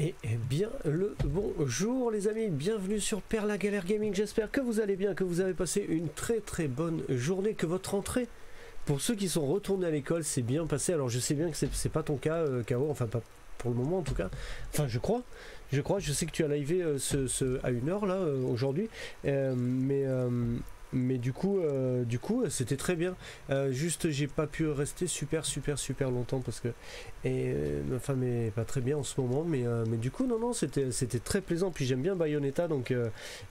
Et bien le bonjour les amis, bienvenue sur Pèrelagalère Gaming, j'espère que vous allez bien, que vous avez passé une très bonne journée, que votre rentrée, pour ceux qui sont retournés à l'école, s'est bien passée. Alors je sais bien que c'est pas ton cas K.O., enfin pas pour le moment en tout cas, enfin je crois, je sais que tu as livé à une heure là aujourd'hui, mais du coup c'était très bien, juste j'ai pas pu rester super longtemps parce que ma femme est pas très bien en ce moment, mais du coup non c'était très plaisant, puis j'aime bien Bayonetta donc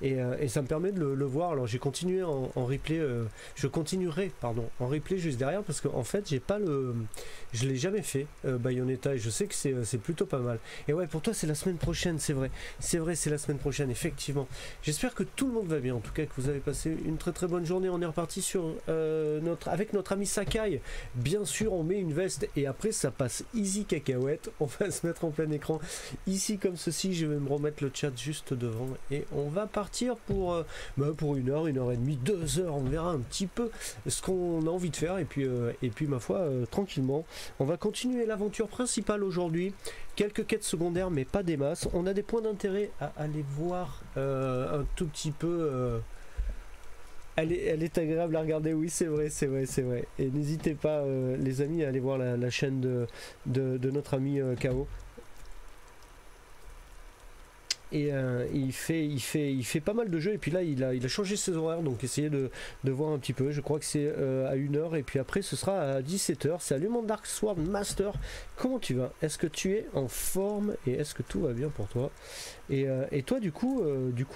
et ça me permet de le voir. Alors j'ai continué en replay, je continuerai en replay juste derrière parce qu'en fait je l'ai jamais fait Bayonetta, et je sais que c'est plutôt pas mal. Et ouais, pour toi c'est la semaine prochaine, c'est vrai c'est la semaine prochaine effectivement. J'espère que tout le monde va bien en tout cas, que vous avez passé une très bonne journée. On est reparti sur avec notre ami Sakai. Bien sûr, on met une veste et après ça passe easy cacahuète. On va se mettre en plein écran ici comme ceci. Je vais me remettre le chat juste devant et on va partir pour une heure et demie, 2 heures. On verra un petit peu ce qu'on a envie de faire et puis ma foi tranquillement. On va continuer l'aventure principale aujourd'hui. Quelques quêtes secondaires mais pas des masses. On a des points d'intérêt à aller voir un tout petit peu. Elle est agréable à regarder, oui c'est vrai. Et n'hésitez pas les amis à aller voir la chaîne de notre ami K.O. Et il fait pas mal de jeux, et puis là il a changé ses horaires, donc essayez de voir un petit peu. Je crois que c'est à 1h et puis après ce sera à 17h. Salut mon Dark Sword Master, comment tu vas? Est-ce que tu es en forme et est-ce que tout va bien pour toi? Et toi du coup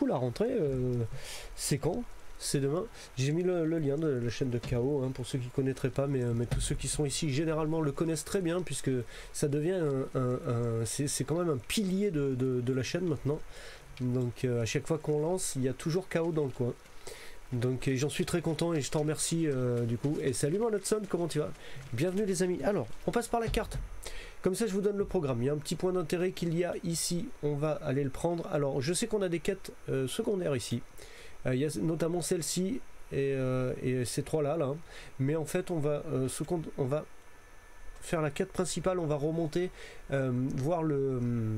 la rentrée c'est quand? C'est demain. J'ai mis le lien de la chaîne de K.O. Hein, pour ceux qui ne connaîtraient pas, mais tous ceux qui sont ici généralement le connaissent très bien puisque ça devient c'est quand même un pilier de la chaîne maintenant. Donc à chaque fois qu'on lance, il y a toujours K.O. dans le coin. Donc j'en suis très content et je t'en remercie du coup. Et salut mon Hudson, comment tu vas? Bienvenue les amis. Alors on passe par la carte. Comme ça je vous donne le programme. Il y a un petit point d'intérêt qu'il y a ici. On va aller le prendre. Alors je sais qu'on a des quêtes secondaires ici. Il y a notamment celle-ci et ces trois là, mais en fait on va faire la quête principale, on va remonter voir le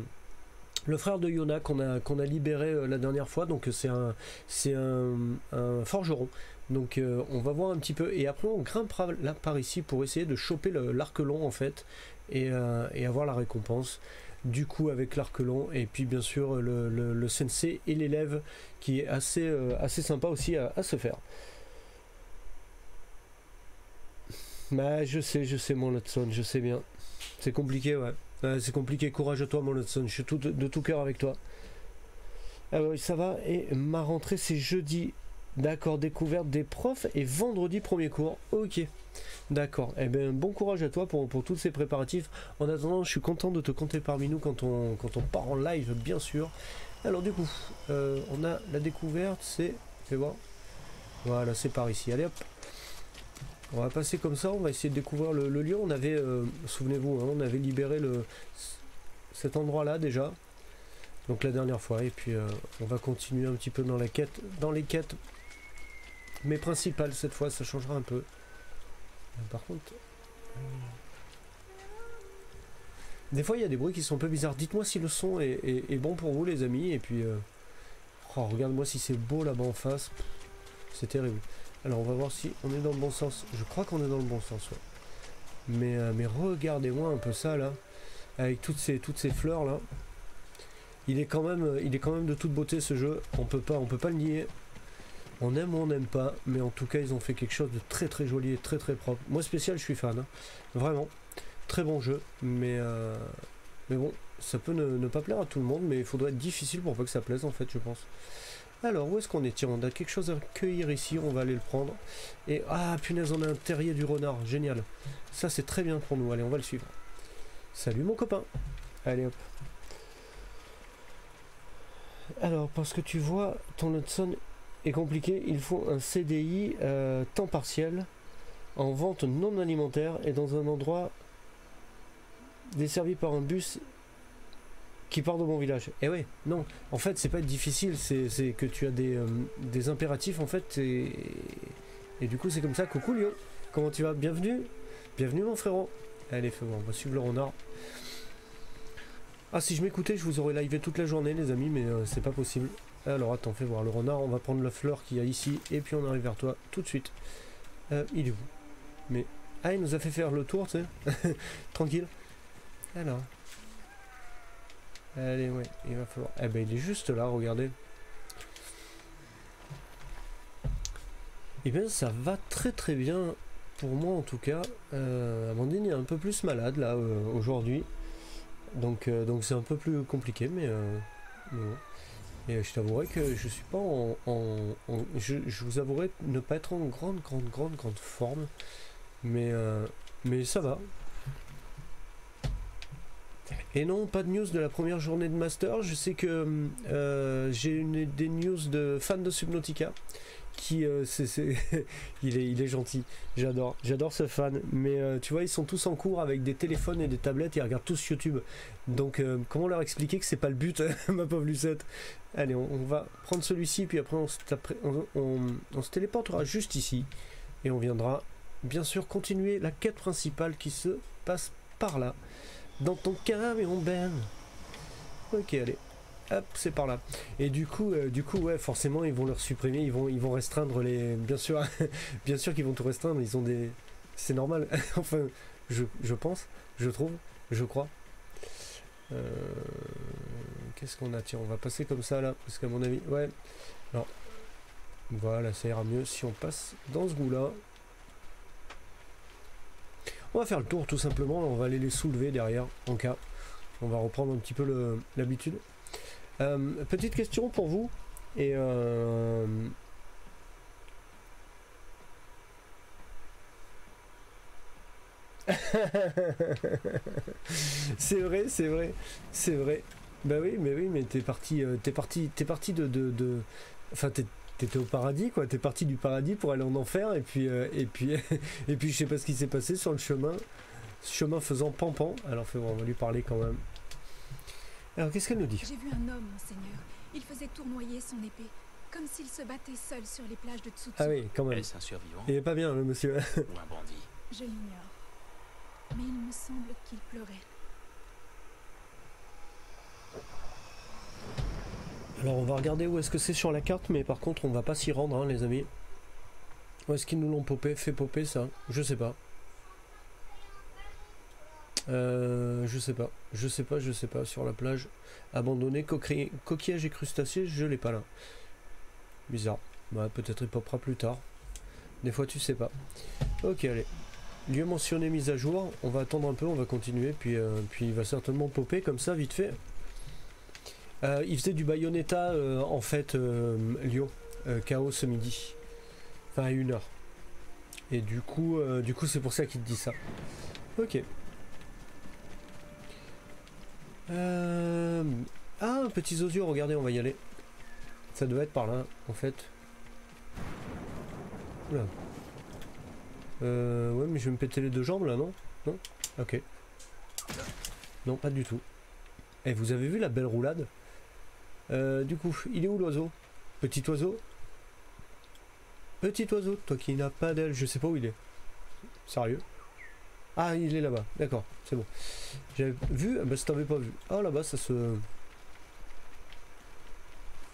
frère de Yuna qu'on a libéré la dernière fois, donc c'est un forgeron. Donc on va voir un petit peu et après on grimpera là par ici pour essayer de choper l'arc-long en fait et avoir la récompense. Du coup avec l'arc-long et puis bien sûr le sensei et l'élève qui est assez sympa aussi à se faire. Bah je sais mon Hudson, je sais bien. C'est compliqué ouais. C'est compliqué, courage à toi mon Hudson, je suis de tout cœur avec toi. Alors ça va, et ma rentrée c'est jeudi. D'accord, découverte des profs et vendredi premier cours. Ok, d'accord. Eh bien, bon courage à toi pour tous ces préparatifs. En attendant, je suis content de te compter parmi nous quand on part en live, bien sûr. Alors du coup, on a la découverte, fais voir. Voilà, c'est par ici. Allez hop. On va passer comme ça, on va essayer de découvrir le lion. On avait, souvenez-vous, hein, on avait libéré cet endroit-là déjà. Donc la dernière fois. Et puis on va continuer un petit peu dans les quêtes. Mais principal cette fois, ça changera un peu. Par contre, des fois il y a des bruits qui sont un peu bizarres. Dites-moi si le son est bon pour vous les amis. Et puis oh, regarde-moi si c'est beau là-bas en face. C'est terrible. Alors on va voir si on est dans le bon sens. Je crois qu'on est dans le bon sens. Ouais. Mais regardez-moi un peu ça là, avec toutes ces fleurs là. Il est quand même de toute beauté ce jeu. On peut pas le nier. On aime ou on n'aime pas, mais en tout cas ils ont fait quelque chose de très joli et très propre. Moi spécial, je suis fan, hein. Vraiment, très bon jeu, mais bon, ça peut ne pas plaire à tout le monde, mais il faudrait être difficile pour pas que ça plaise en fait, je pense. Alors où est-ce qu'on est? Tiens, on a quelque chose à cueillir ici, on va aller le prendre. Et ah punaise, on a un terrier du renard, génial. Ça c'est très bien pour nous. Allez, on va le suivre. Salut mon copain. Allez hop. Alors parce que tu vois, ton Hudson est compliqué, il faut un CDI temps partiel en vente non alimentaire et dans un endroit desservi par un bus qui part de mon village. Et ouais, non, en fait c'est pas difficile, c'est que tu as des impératifs en fait et du coup c'est comme ça. Coucou Lyon, comment tu vas? Bienvenue mon frérot. Allez, on va suivre le renard. Ah, si je m'écoutais, je vous aurais livé toute la journée, les amis, mais c'est pas possible. Alors, attends, fais voir le renard. On va prendre la fleur qu'il y a ici, et puis on arrive vers toi tout de suite. Il est où? Mais... Ah, il nous a fait faire le tour, tu sais. Tranquille. Alors... Allez, ouais, il va falloir... Eh ben, il est juste là, regardez. Eh bien, ça va très très bien, pour moi en tout cas. Amandine est un peu plus malade, là, aujourd'hui. Donc c'est un peu plus compliqué, mais bon. Et je t'avouerai que je suis pas en... je vous avouerai ne pas être en grande forme. Mais ça va. Et non, pas de news de la première journée de Master. Je sais que j'ai des news de fans de Subnautica. Qui il est gentil, j'adore ce fan, mais tu vois, ils sont tous en cours avec des téléphones et des tablettes, ils regardent tous YouTube, donc comment leur expliquer que c'est pas le but, ma pauvre Lucette. Allez, on va prendre celui-ci, puis après on se téléportera juste ici, et on viendra bien sûr continuer la quête principale qui se passe par là, dans ton camion Ben. Ok, allez. Hop, c'est par là. Et du coup, ouais, forcément, ils vont leur supprimer, ils vont restreindre les... Bien sûr, bien sûr qu'ils vont tout restreindre, ils ont des... C'est normal, enfin, je pense, je trouve, je crois. Qu'est-ce qu'on a? Tiens, on va passer comme ça, là, parce qu'à mon avis, ouais. Alors, voilà, ça ira mieux si on passe dans ce goût-là. On va faire le tour, tout simplement, on va aller les soulever derrière, en cas. On va reprendre un petit peu l'habitude. Petite question pour vous, et c'est vrai. Bah oui, mais t'es parti de... Enfin, t'étais au paradis, quoi. T'es parti du paradis pour aller en enfer, et puis je sais pas ce qui s'est passé sur le chemin, faisant pan-pan. Alors, fais voir, on va lui parler quand même. Alors, qu'est-ce qu'elle nous dit? J'ai vu un homme, monseigneur. Il faisait tournoyer son épée, comme s'il se battait seul sur les plages de Tsutsu. Ah oui, quand même. Est-ce un survivant? Il est pas bien, le monsieur. Ou un bandit? Je l'ignore. Mais il me semble qu'il pleurait. Alors, on va regarder où est-ce que c'est sur la carte, mais par contre, on va pas s'y rendre, hein, les amis. Où est-ce qu'ils nous l'ont fait popper, ça? Je sais pas. Je sais pas, sur la plage abandonnée, coquillages et crustacés, je l'ai pas là, bizarre. Bah, peut-être il popera plus tard, des fois tu sais pas. Ok, allez, lieu mentionné, mise à jour. On va attendre un peu, on va continuer, puis il va certainement popper comme ça vite fait. Il faisait du Bayonetta en fait, Lyon, KO ce midi, enfin à 1h, et du coup c'est pour ça qu'il te dit ça. Ok. Ah, petits osios, regardez, on va y aller. Ça devait être par là, en fait. Oula. Ouais, mais je vais me péter les deux jambes, là, non? Non? Ok. Non, pas du tout. Eh, vous avez vu la belle roulade? Du coup, il est où l'oiseau? Petit oiseau? Petit oiseau, toi qui n'as pas d'aile, je sais pas où il est. Sérieux? Ah, il est là-bas, d'accord, c'est bon. J'avais vu, bah si t'avais pas vu. Ah, là-bas, ça se...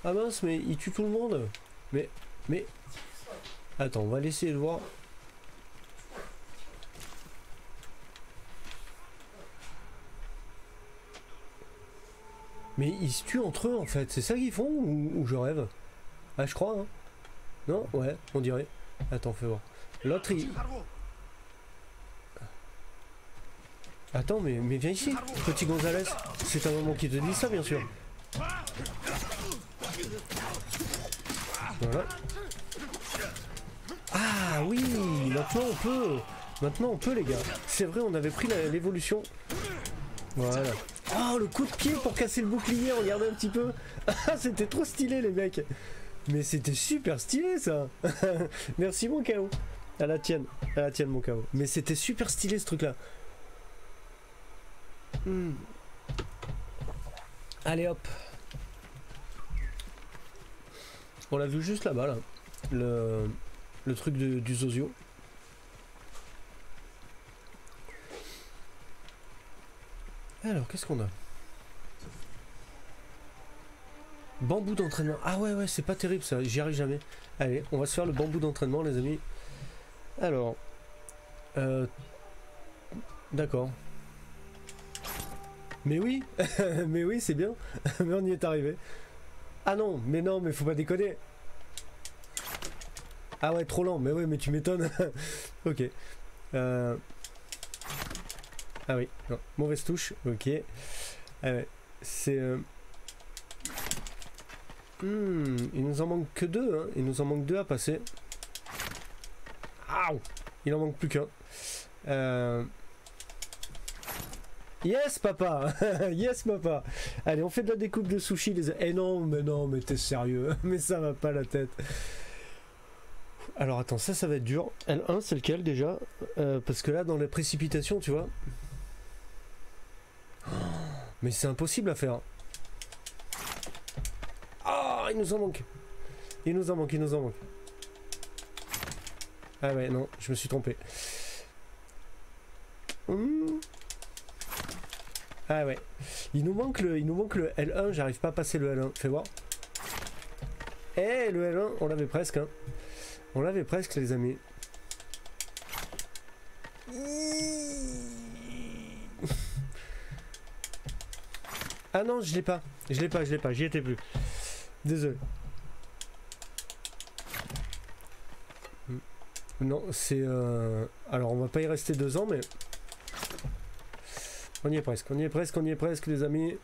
Ah mince, mais il tue tout le monde. Mais... Attends, on va l'essayer de voir. Mais ils se tuent entre eux, en fait. C'est ça qu'ils font, ou je rêve? Ah, je crois, hein. Non? Ouais, on dirait. Attends, fais voir. L'autre, il... Attends, mais viens ici, petit Gonzalez. C'est ta maman qui te dit ça, bien sûr. Voilà. Ah oui, maintenant on peut. Maintenant on peut, les gars. C'est vrai, on avait pris l'évolution. Voilà. Oh, le coup de pied pour casser le bouclier, regardez un petit peu. Ah, c'était trop stylé, les mecs. Mais c'était super stylé, ça. Merci, mon KO. À la tienne, mon KO. Mais c'était super stylé, ce truc-là. Hmm. Allez hop, on l'a vu juste là-bas, là. Le truc du Zozio. Alors, qu'est-ce qu'on a? Bambou d'entraînement. Ah ouais, ouais, c'est pas terrible ça, j'y arrive jamais. Allez, on va se faire le bambou d'entraînement, les amis. Alors. D'accord. Mais oui, mais oui, c'est bien. Mais on y est arrivé. Ah non, mais faut pas déconner. Ah ouais, trop lent, mais ouais, mais tu m'étonnes. Ok. Ah oui, non. Mauvaise touche, ok. C'est... il nous en manque que deux, hein. Il nous en manque deux à passer. Aouh, il en manque plus qu'un. Yes papa. Yes papa. Allez, on fait de la découpe de sushi les... Eh non mais t'es sérieux. Mais ça va pas la tête. Alors attends, ça va être dur. L1 c'est lequel déjà? Parce que là dans les précipitations tu vois. Mais c'est impossible à faire. Ah, oh, il nous en manque. Il nous en manque. Ah ouais non, je me suis trompé. Ah ouais, il nous manque le L1, j'arrive pas à passer le L1, fais voir. Eh, le L1, on l'avait presque, hein. On l'avait presque, les amis. Ah non, je l'ai pas, j'y étais plus. Désolé. Non, c'est... Alors, on va pas y rester 2 ans, mais... On y est presque, les amis.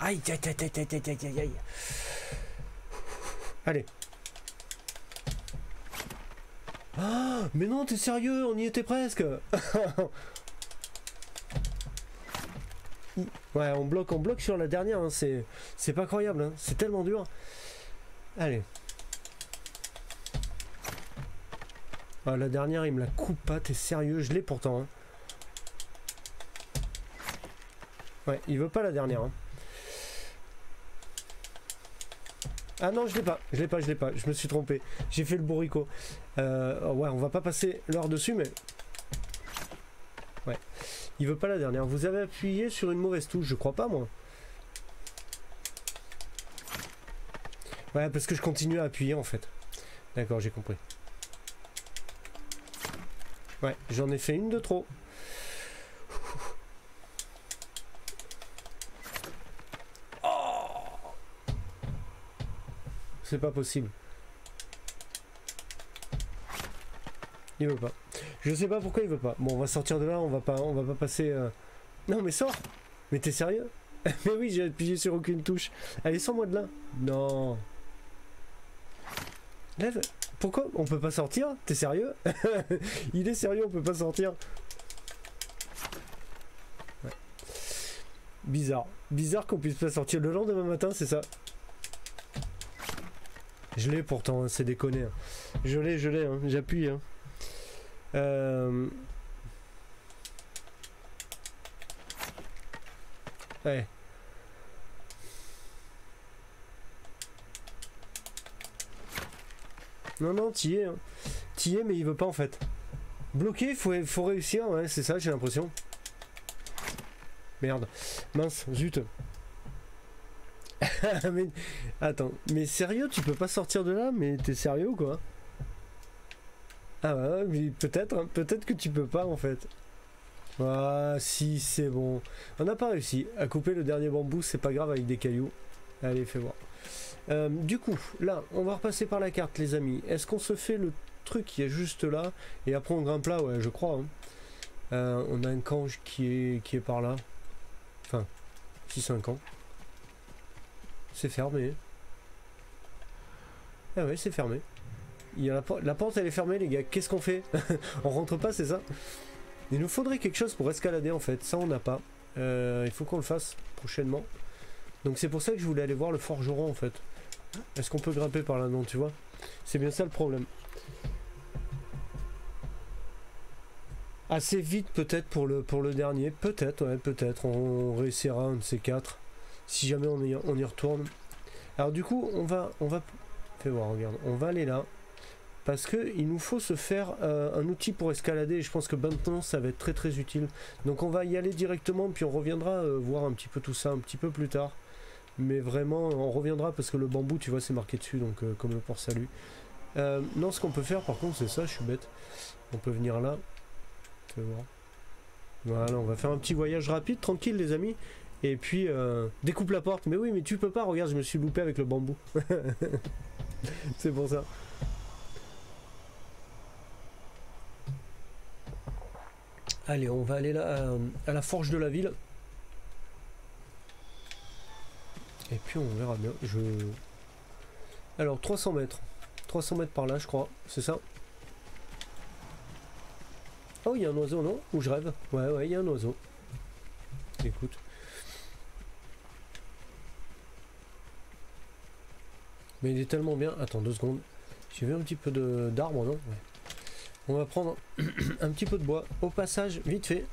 Aïe. Allez. Ah, mais non, t'es sérieux, on y était presque. Ouais, on bloque sur la dernière, hein. C'est pas croyable, hein. C'est tellement dur. Allez. Ah, la dernière, il me la coupe pas, t'es sérieux, je l'ai pourtant. Hein. Ouais, il veut pas la dernière. Hein. Ah non, je l'ai pas, je me suis trompé. J'ai fait le bourricot. Ouais, on va pas passer l'heure dessus, mais... Ouais, il veut pas la dernière. Vous avez appuyé sur une mauvaise touche, je crois pas, moi. Ouais, parce que je continue à appuyer en fait. D'accord, j'ai compris. Ouais, j'en ai fait une de trop. Oh, c'est pas possible. Il veut pas. Je sais pas pourquoi il veut pas. Bon, on va sortir de là, on va pas passer... Non mais sors. Mais t'es sérieux? Mais oui, j'ai appuyé sur aucune touche. Allez, sors-moi de là. Non. Lève. Pourquoi on peut pas sortir? T'es sérieux? Il est sérieux, on peut pas sortir. Ouais. Bizarre. Bizarre qu'on puisse pas sortir le lendemain matin, c'est ça. Je l'ai pourtant, hein, c'est déconné. Hein. Je l'ai, hein, j'appuie. Hein. Ouais. Non, t'y es. Hein. T'y es, mais il veut pas en fait. Bloqué, faut réussir, ouais, c'est ça, j'ai l'impression. Merde. Mince, zut. Mais, attends, mais sérieux, tu peux pas sortir de là, mais t'es sérieux ou quoi? Ah ouais, mais peut-être, hein, peut-être que tu peux pas en fait. Ah si, c'est bon. On n'a pas réussi à couper le dernier bambou, c'est pas grave avec des cailloux. Allez, fais voir. Du coup, là, on va repasser par la carte, les amis. Est-ce qu'on se fait le truc qui est juste là? Et après, on grimpe là, ouais, je crois. Hein. On a un camp qui est par là. Enfin, si c'est un camp. C'est fermé. Ah ouais, c'est fermé. Il y a la porte, elle est fermée, les gars. Qu'est-ce qu'on fait? On rentre pas, c'est ça? Il nous faudrait quelque chose pour escalader en fait, ça on n'a pas. Il faut qu'on le fasse prochainement. Donc c'est pour ça que je voulais aller voir le forgeron en fait. Est-ce qu'on peut grimper par là? Non, tu vois. C'est bien ça le problème. Assez vite peut-être pour le dernier. Peut-être, ouais, peut-être. On réussira un de ces quatre. Si jamais on y retourne. Alors du coup, on va... Fais voir, regarde. On va aller là. parce qu'il nous faut se faire un outil pour escalader, et je pense que maintenant ça va être très très utile. Donc on va y aller directement, puis on reviendra voir un petit peu tout ça un petit peu plus tard. Mais vraiment on reviendra parce que le bambou, tu vois, c'est marqué dessus, donc comme le port-salut. Non, ce qu'on peut faire par contre, c'est ça, je suis bête. On peut venir là. Tu vas voir. Voilà, on va faire un petit voyage rapide, tranquille les amis. Et puis, découpe la porte. Mais oui, mais tu peux pas, regarde, je me suis loupé avec le bambou. C'est pour ça. Allez, on va aller là, à la forge de la ville. Et puis on verra bien. Alors, 300 mètres. 300 mètres par là, je crois. C'est ça. Oh, il y a un oiseau, non? Ou je rêve? Ouais, il y a un oiseau. Écoute. Mais il est tellement bien. Attends, 2 secondes. J'ai vu un petit peu d'arbres, non? Ouais. On va prendre un petit peu de bois. Au passage, vite fait.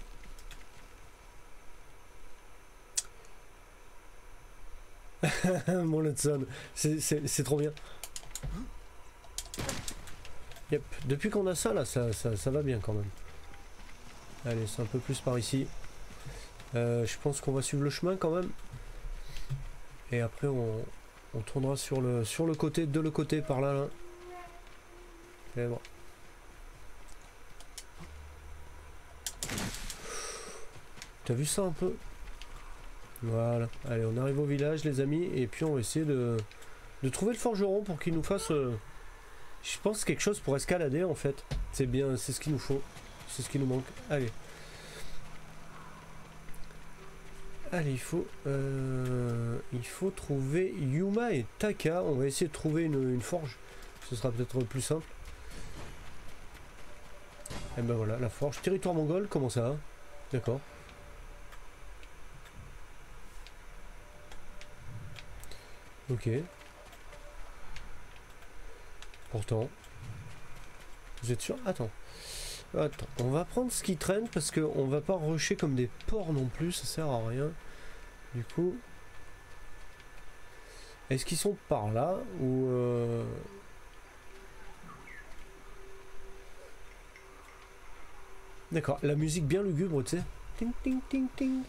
Mon Letson, c'est trop bien. Yep. Depuis qu'on a ça, là, ça va bien quand même. Allez, c'est un peu plus par ici. Je pense qu'on va suivre le chemin quand même. Et après, on tournera sur le côté, de le côté, par là. Et bon. T'as vu ça un peu? Voilà. Allez, on arrive au village, les amis. Et puis, on va essayer de trouver le forgeron pour qu'il nous fasse, je pense, quelque chose pour escalader, en fait. C'est bien, c'est ce qu'il nous faut. C'est ce qui nous manque. Allez. Allez, il faut trouver Yuma et Taka. On va essayer de trouver une forge. Ce sera peut-être plus simple. Et ben voilà, la forge. Territoire mongol, comment ça hein? D'accord. Ok. Pourtant. Vous êtes sûr? Attends. On va prendre ce qui traîne parce qu'on va pas rusher comme des porcs non plus. Ça sert à rien. Du coup. Est-ce qu'ils sont par là? Ou D'accord. La musique bien lugubre, tu sais. Ting ting ting ting.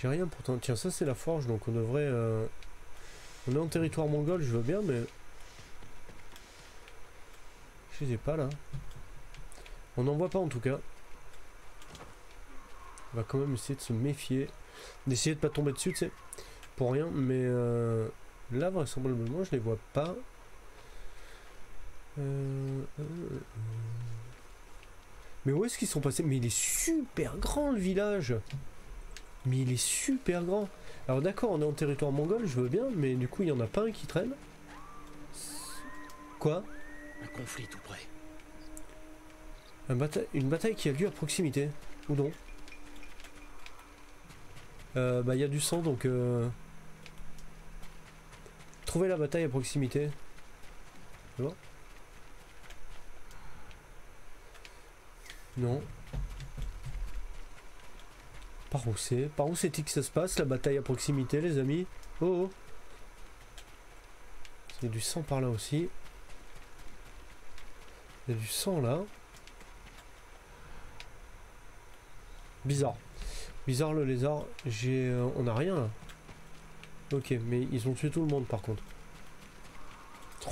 J'ai rien pourtant. Tiens, ça c'est la forge, donc on devrait... On est en territoire mongol, je veux bien, mais... Je sais pas, là. On n'en voit pas, en tout cas. On va quand même essayer de se méfier. D'essayer de pas tomber dessus, tu sais. Pour rien, mais... Là, vraisemblablement, je les vois pas. Mais où est-ce qu'ils sont passés? Mais il est super grand, le village! Mais il est super grand. Alors d'accord, on est en territoire mongol, je veux bien, mais du coup il n'y en a pas un qui traîne. Quoi? Un conflit tout près. Une bataille qui a lieu à proximité. Ou non? Bah il y a du sang, donc... Trouver la bataille à proximité. C'est bon? Non. Par où c'est-il que ça se passe, la bataille à proximité, les amis? Oh, oh. Il y a du sang par là aussi. Il y a du sang là. Bizarre. Bizarre le lézard. On n'a rien là. Ok, mais ils ont tué tout le monde par contre.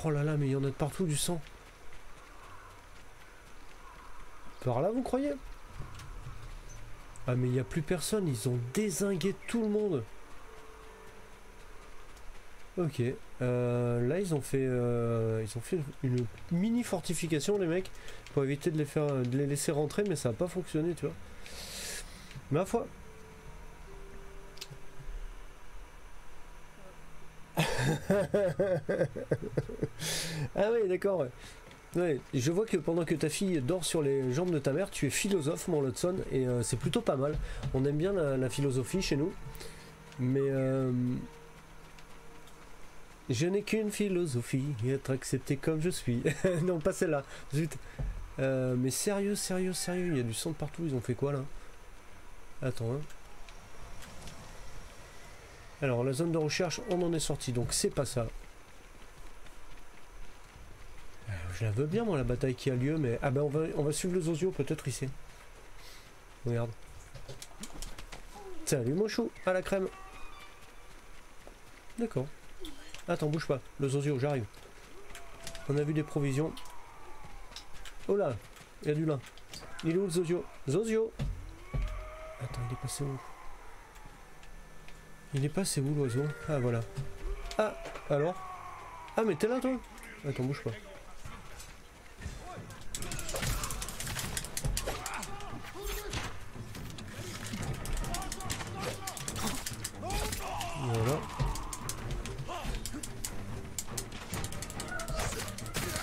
Oh là là, mais il y en a de partout du sang. Par là, vous croyez? Ah mais il n'y a plus personne, ils ont dézingué tout le monde. Ok, là ils ont fait une mini fortification les mecs, pour éviter de les laisser rentrer, mais ça n'a pas fonctionné, tu vois. Ma foi. Ah oui, d'accord, ouais. Ouais, je vois que pendant que ta fille dort sur les jambes de ta mère, tu es philosophe, mon Lotson, et c'est plutôt pas mal. On aime bien la philosophie chez nous, mais je n'ai qu'une philosophie, être accepté comme je suis. Non, pas celle-là, zut. Mais sérieux, il y a du sang de partout, ils ont fait quoi là? Attends, hein. Alors, la zone de recherche, on en est sorti, donc c'est pas ça. Je la veux bien, moi, la bataille qui a lieu, mais... Ah ben, on va suivre le Zozio, peut-être, ici. Regarde. Salut, mon chou, à la crème. D'accord. Attends, bouge pas. Le Zozio, j'arrive. On a vu des provisions. Oh là, il y a du lin. Il est où, le Zozio? Zozio! Attends, il est passé où? Il est passé où, l'oiseau? Ah, voilà. Ah, alors? Ah, mais t'es là, toi? Attends, bouge pas. Voilà.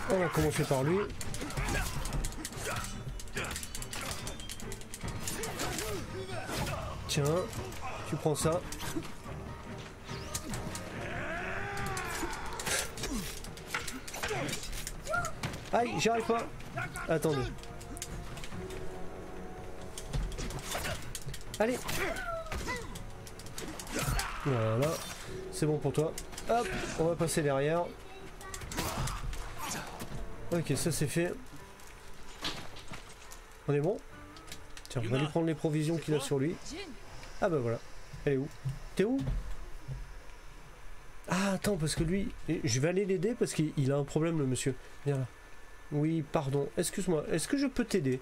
On va commencer par lui. Tiens, tu prends ça. Aïe, j'arrive pas. Attendez. Allez. Voilà. C'est bon pour toi. Hop, on va passer derrière. Ok, ça c'est fait. On est bon? Tiens, on va lui prendre les provisions qu'il a sur lui. Ah bah voilà. Elle est où? T'es où? Ah attends, parce que lui... Je vais aller l'aider parce qu'il a un problème, le monsieur. Viens là. Oui, pardon. Excuse-moi. Est-ce que je peux t'aider?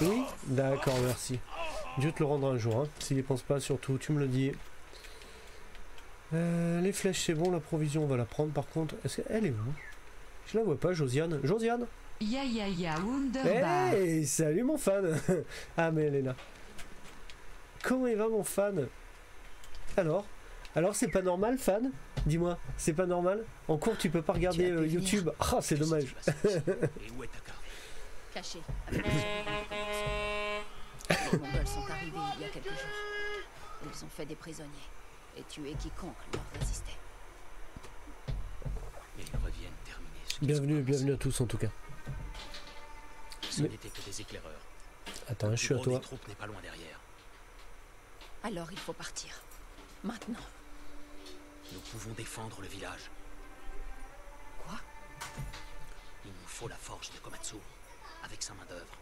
Oui? D'accord, merci. Dieu te le rendra un jour, hein. S'il n'y pense pas, surtout, tu me le dis. Les flèches, c'est bon. La provision, on va la prendre. Par contre, est-ce qu'elle est où? Je la vois pas, Josiane. Josiane? Ya ya ya, Wunderbar. Hey, salut mon fan. Ah, mais elle est là. Comment il va, mon fan? Alors, c'est pas normal, fan? Dis-moi, c'est pas normal? En cours, tu peux pas regarder YouTube. Ah, c'est dommage. Caché. Les Mongols sont arrivés il y a quelques jours. Ils ont fait des prisonniers et tué quiconque leur résistait. Ils reviennent terminer ce qu'ils ont commencé. Bienvenue à tous en tout cas. Ce n'étaient que des éclaireurs. Attends, je suis à toi. Le gros des troupes n'est pas loin derrière. Alors il faut partir. Maintenant. Nous pouvons défendre le village. Quoi? Il nous faut la forge de Komatsu, avec sa main d'œuvre.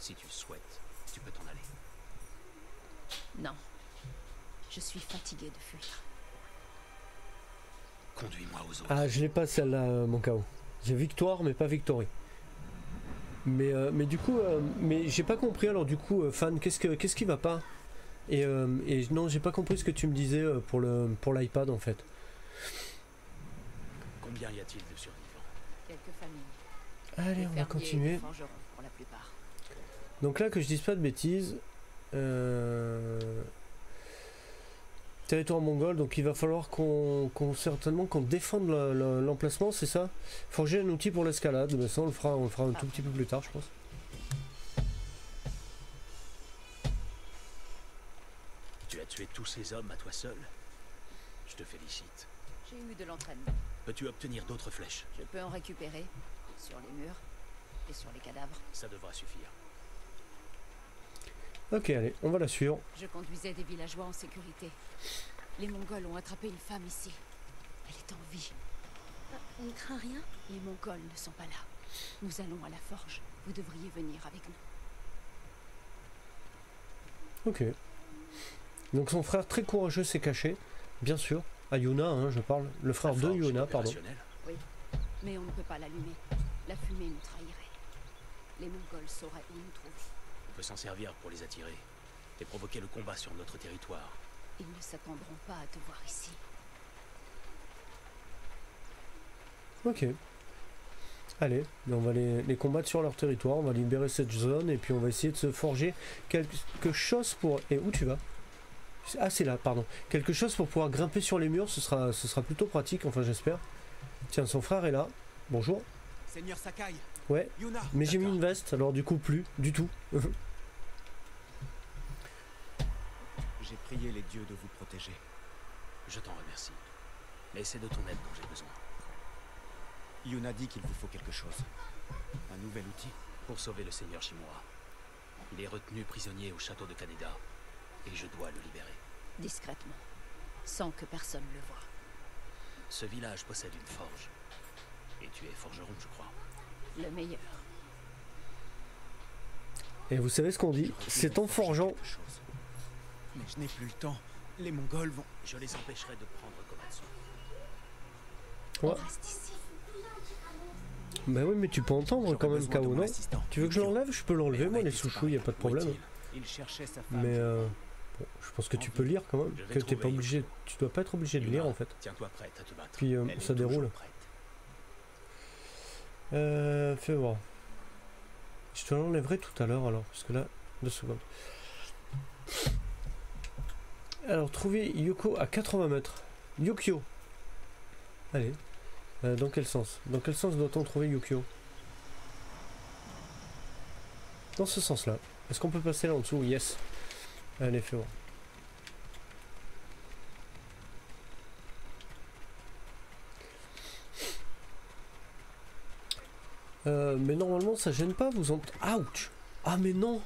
Si tu le souhaites, tu peux t'en aller. Non. Je suis fatigué de fuir. Conduis-moi aux autres. Ah, je l'ai pas celle-là, mon KO. J'ai victoire, mais pas victory. Mais du coup, mais j'ai pas compris. Alors du coup, fan, qu'est-ce qui va pas? Et non, j'ai pas compris ce que tu me disais pour l'iPad en fait. Combien y a-t-il de survivants? Quelques familles. Allez, on va continuer. Pour la plupart. Donc là, que je dise pas de bêtises. Territoire mongol, donc il va falloir qu'on défende l'emplacement, c'est ça? Forger un outil pour l'escalade, mais ça on le fera un tout petit peu plus tard, je pense. Tu as tué tous ces hommes à toi seul. Je te félicite. J'ai eu de l'entraînement. Peux-tu obtenir d'autres flèches? Je peux en récupérer, sur les murs et sur les cadavres. Ça devra suffire. Ok, allez, on va la suivre. Je conduisais des villageois en sécurité. Les Mongols ont attrapé une femme ici. Elle est en vie. On ne craint rien? Les Mongols ne sont pas là. Nous allons à la forge. Vous devriez venir avec nous. Ok. Donc son frère très courageux s'est caché, bien sûr. À Yuna, hein, je parle. Le frère de Yuna, pardon. Oui, mais on ne peut pas l'allumer. La fumée nous trahirait. Les Mongols sauraient où nous trouver. On peut s'en servir pour les attirer et provoquer le combat sur notre territoire. Ils ne s'attendront pas à te voir ici. Ok. Allez, on va les combattre sur leur territoire, on va libérer cette zone et puis on va essayer de se forger quelque chose pour... Et où tu vas? Ah, c'est là, pardon. Quelque chose pour pouvoir grimper sur les murs, ce sera plutôt pratique, enfin j'espère. Tiens, son frère est là. Bonjour. Seigneur Sakai. Ouais, mais j'ai mis une veste, alors du coup plus du tout. J'ai prié les dieux de vous protéger. Je t'en remercie. Mais c'est de ton aide dont j'ai besoin. Yuna dit qu'il vous faut quelque chose. Un nouvel outil pour sauver le seigneur Shimura. Il est retenu prisonnier au château de Canada. Et je dois le libérer. Discrètement, sans que personne le voie. Ce village possède une forge. Et tu es forgeron, je crois. Le meilleur. Et vous savez ce qu'on dit, c'est en forgeant. Mais je n'ai plus le temps. Les Mongols vont. Je les empêcherai de prendre Komatsu. Ouais. Bah oui, mais tu peux entendre quand même K.O. non? Tu veux que je l'enlève? Je peux l'enlever, moi, les Souchous, y a pas de problème. Mais bon, je pense que tu peux lire quand même. Que t'es pas obligé, tu dois pas être obligé de lire en fait. Puis ça déroule. Fais voir. Je te l'enlèverai tout à l'heure alors, parce que là, 2 secondes. Alors, trouver Yoko à 80 mètres. Yukio. Allez. Dans quel sens? Dans quel sens doit-on trouver Yukio? Dans ce sens-là. Est-ce qu'on peut passer là en dessous? Yes. Allez, fais voir. Mais normalement ça gêne pas, vous en... Ouch! Ah mais non!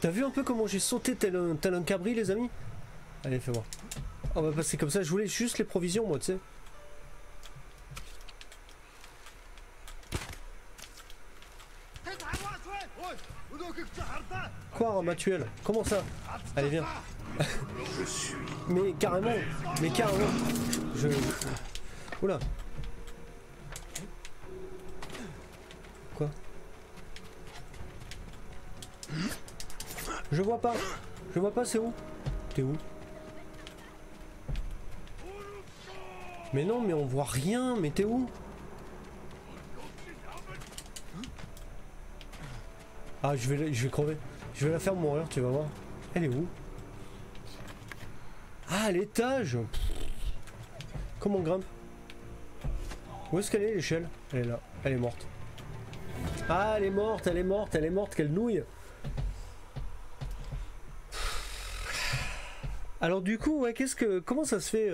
T'as vu un peu comment j'ai sauté tel un cabri, les amis? Allez, fais voir. On va passer comme ça, je voulais juste les provisions, moi, tu sais. Quoi, un matuel? Comment ça? Allez, viens. Mais carrément! Mais carrément! Oula! Quoi? Je vois pas. Je vois pas, c'est où? T'es où? Mais non, mais on voit rien. Mais t'es où? Ah, je vais crever. Je vais la faire mourir, tu vas voir. Elle est où? Ah, à l'étage. Comment on grimpe? Où est-ce qu'elle est, l'échelle? Elle est là. Elle est morte. Ah, elle est morte, elle est morte, elle est morte, quelle nouille! Alors du coup, ouais, comment ça se fait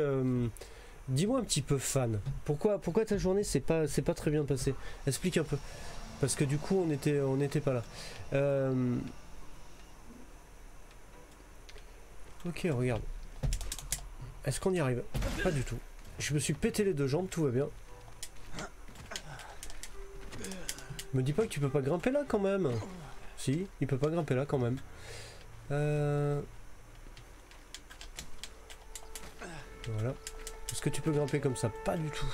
dis-moi un petit peu, fan. Pourquoi ta journée c'est pas très bien passée? Explique un peu. Parce que du coup, on n'était pas là. Ok, regarde. Est-ce qu'on y arrive? Pas du tout. Je me suis pété les 2 jambes, tout va bien. Me dis pas que tu peux pas grimper là quand même. Si, il peut pas grimper là quand même. Voilà. Est-ce que tu peux grimper comme ça? Pas du tout.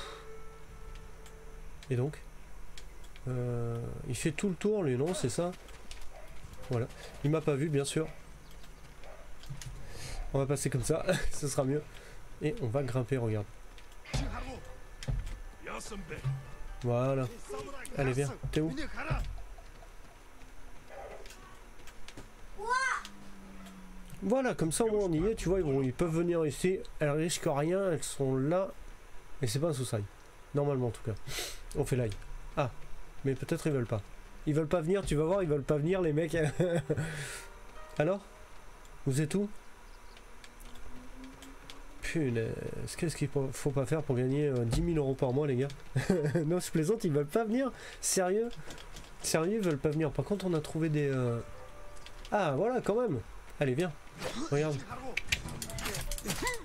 Et donc il fait tout le tour lui, non? C'est ça. Voilà. Il m'a pas vu bien sûr. On va passer comme ça, ce sera mieux. Et on va grimper, regarde. Voilà. Allez, viens. T'es où? Voilà, comme ça au moins on y est, tu vois, ils peuvent venir ici, elles risquent rien, elles sont là. Et c'est pas un souci. Normalement en tout cas. On fait live. Ah, mais peut-être ils veulent pas. Ils veulent pas venir, tu vas voir, ils veulent pas venir les mecs. Alors? Vous êtes où? Qu'est-ce qu'il faut pas faire pour gagner 10 000 euros par mois, les gars? Non, je plaisante, ils veulent pas venir. Sérieux? Sérieux, ils veulent pas venir. Par contre, on a trouvé des... Ah, voilà, quand même. Allez, viens. Regarde.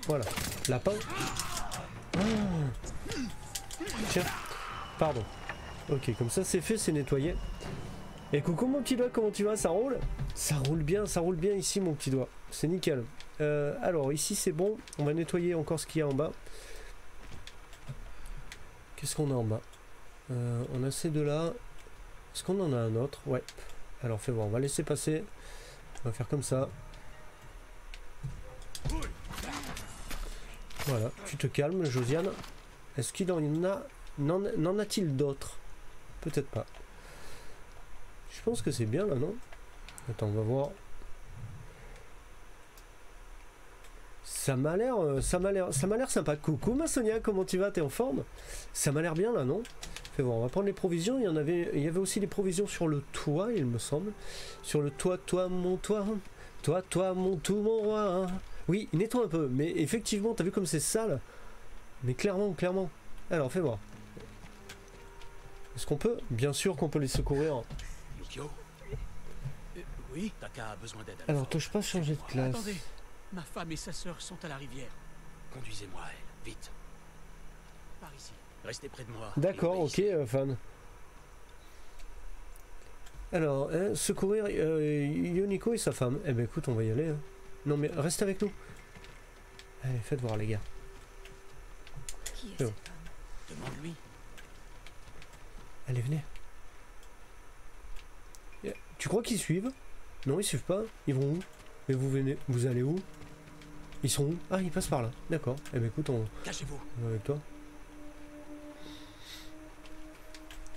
Voilà. Lapin. Oh. Tiens. Pardon. Ok, comme ça, c'est fait, c'est nettoyé. Et coucou, mon petit doigt, comment tu vas? Ça roule? Ça roule bien ici, mon petit doigt. C'est nickel. Alors ici c'est bon, on va nettoyer encore ce qu'il y a en bas. Qu'est-ce qu'on a en bas? On a ces 2 là. Est-ce qu'on en a un autre? Ouais. Alors fais voir, on va laisser passer. On va faire comme ça. Voilà, tu te calmes Josiane. Est-ce qu'il en a... N'en a-t-il d'autres? Peut-être pas. Je pense que c'est bien là, non? Attends, on va voir. Ça m'a l'air sympa. Coucou ma Sonia, comment tu vas? T'es en forme? Ça m'a l'air bien là, non? Fais voir, on va prendre les provisions. Il y avait aussi des provisions sur le toit, il me semble. Sur le toit, toi, mon tout, mon roi. Oui, nettoie un peu. Mais effectivement, t'as vu comme c'est sale. Mais clairement. Alors, fais voir. Est-ce qu'on peut? Bien sûr qu'on peut les secourir. Yukio? Oui, Taka a besoin d'aide. Alors, t'as pas changé de classe. Attendez. Ma femme et sa sœur sont à la rivière. Conduisez-moi à elle, vite. Par ici. Restez près de moi. D'accord, ok, fan. Alors, hein, secourir Yoniko et sa femme. Eh ben écoute, on va y aller. Hein. Non mais restez avec nous. Allez, faites voir les gars. Qui est bon. Demande-lui. Allez, venez. Tu crois qu'ils suivent? Non, ils suivent pas. Ils vont où? Mais vous venez, vous allez où? Ils sont où? Ah, ils passent par là. D'accord. Eh ben écoute, on... Cachez-vous. Avec toi.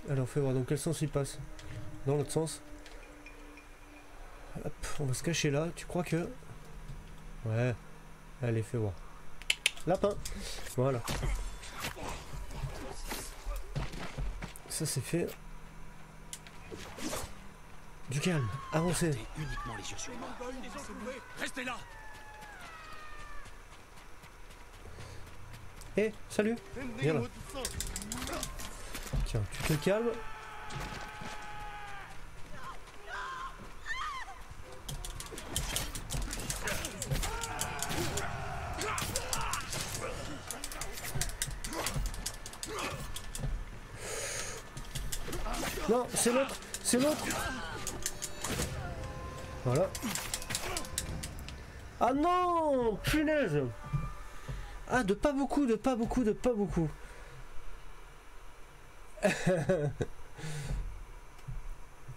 Alors, fais voir dans quel sens ils passent. Dans l'autre sens. Hop, on va se cacher là. Tu crois que... Ouais. Allez, fais voir. Lapin. Voilà. Ça, c'est fait. Du calme. Avancez. Uniquement les yeux sur moi. Restez là. Eh, salut. Viens là. Tiens, tu te calmes. Non, c'est l'autre, c'est l'autre. Voilà. Ah non, punaise. Ah, de pas beaucoup, de pas beaucoup, de pas beaucoup.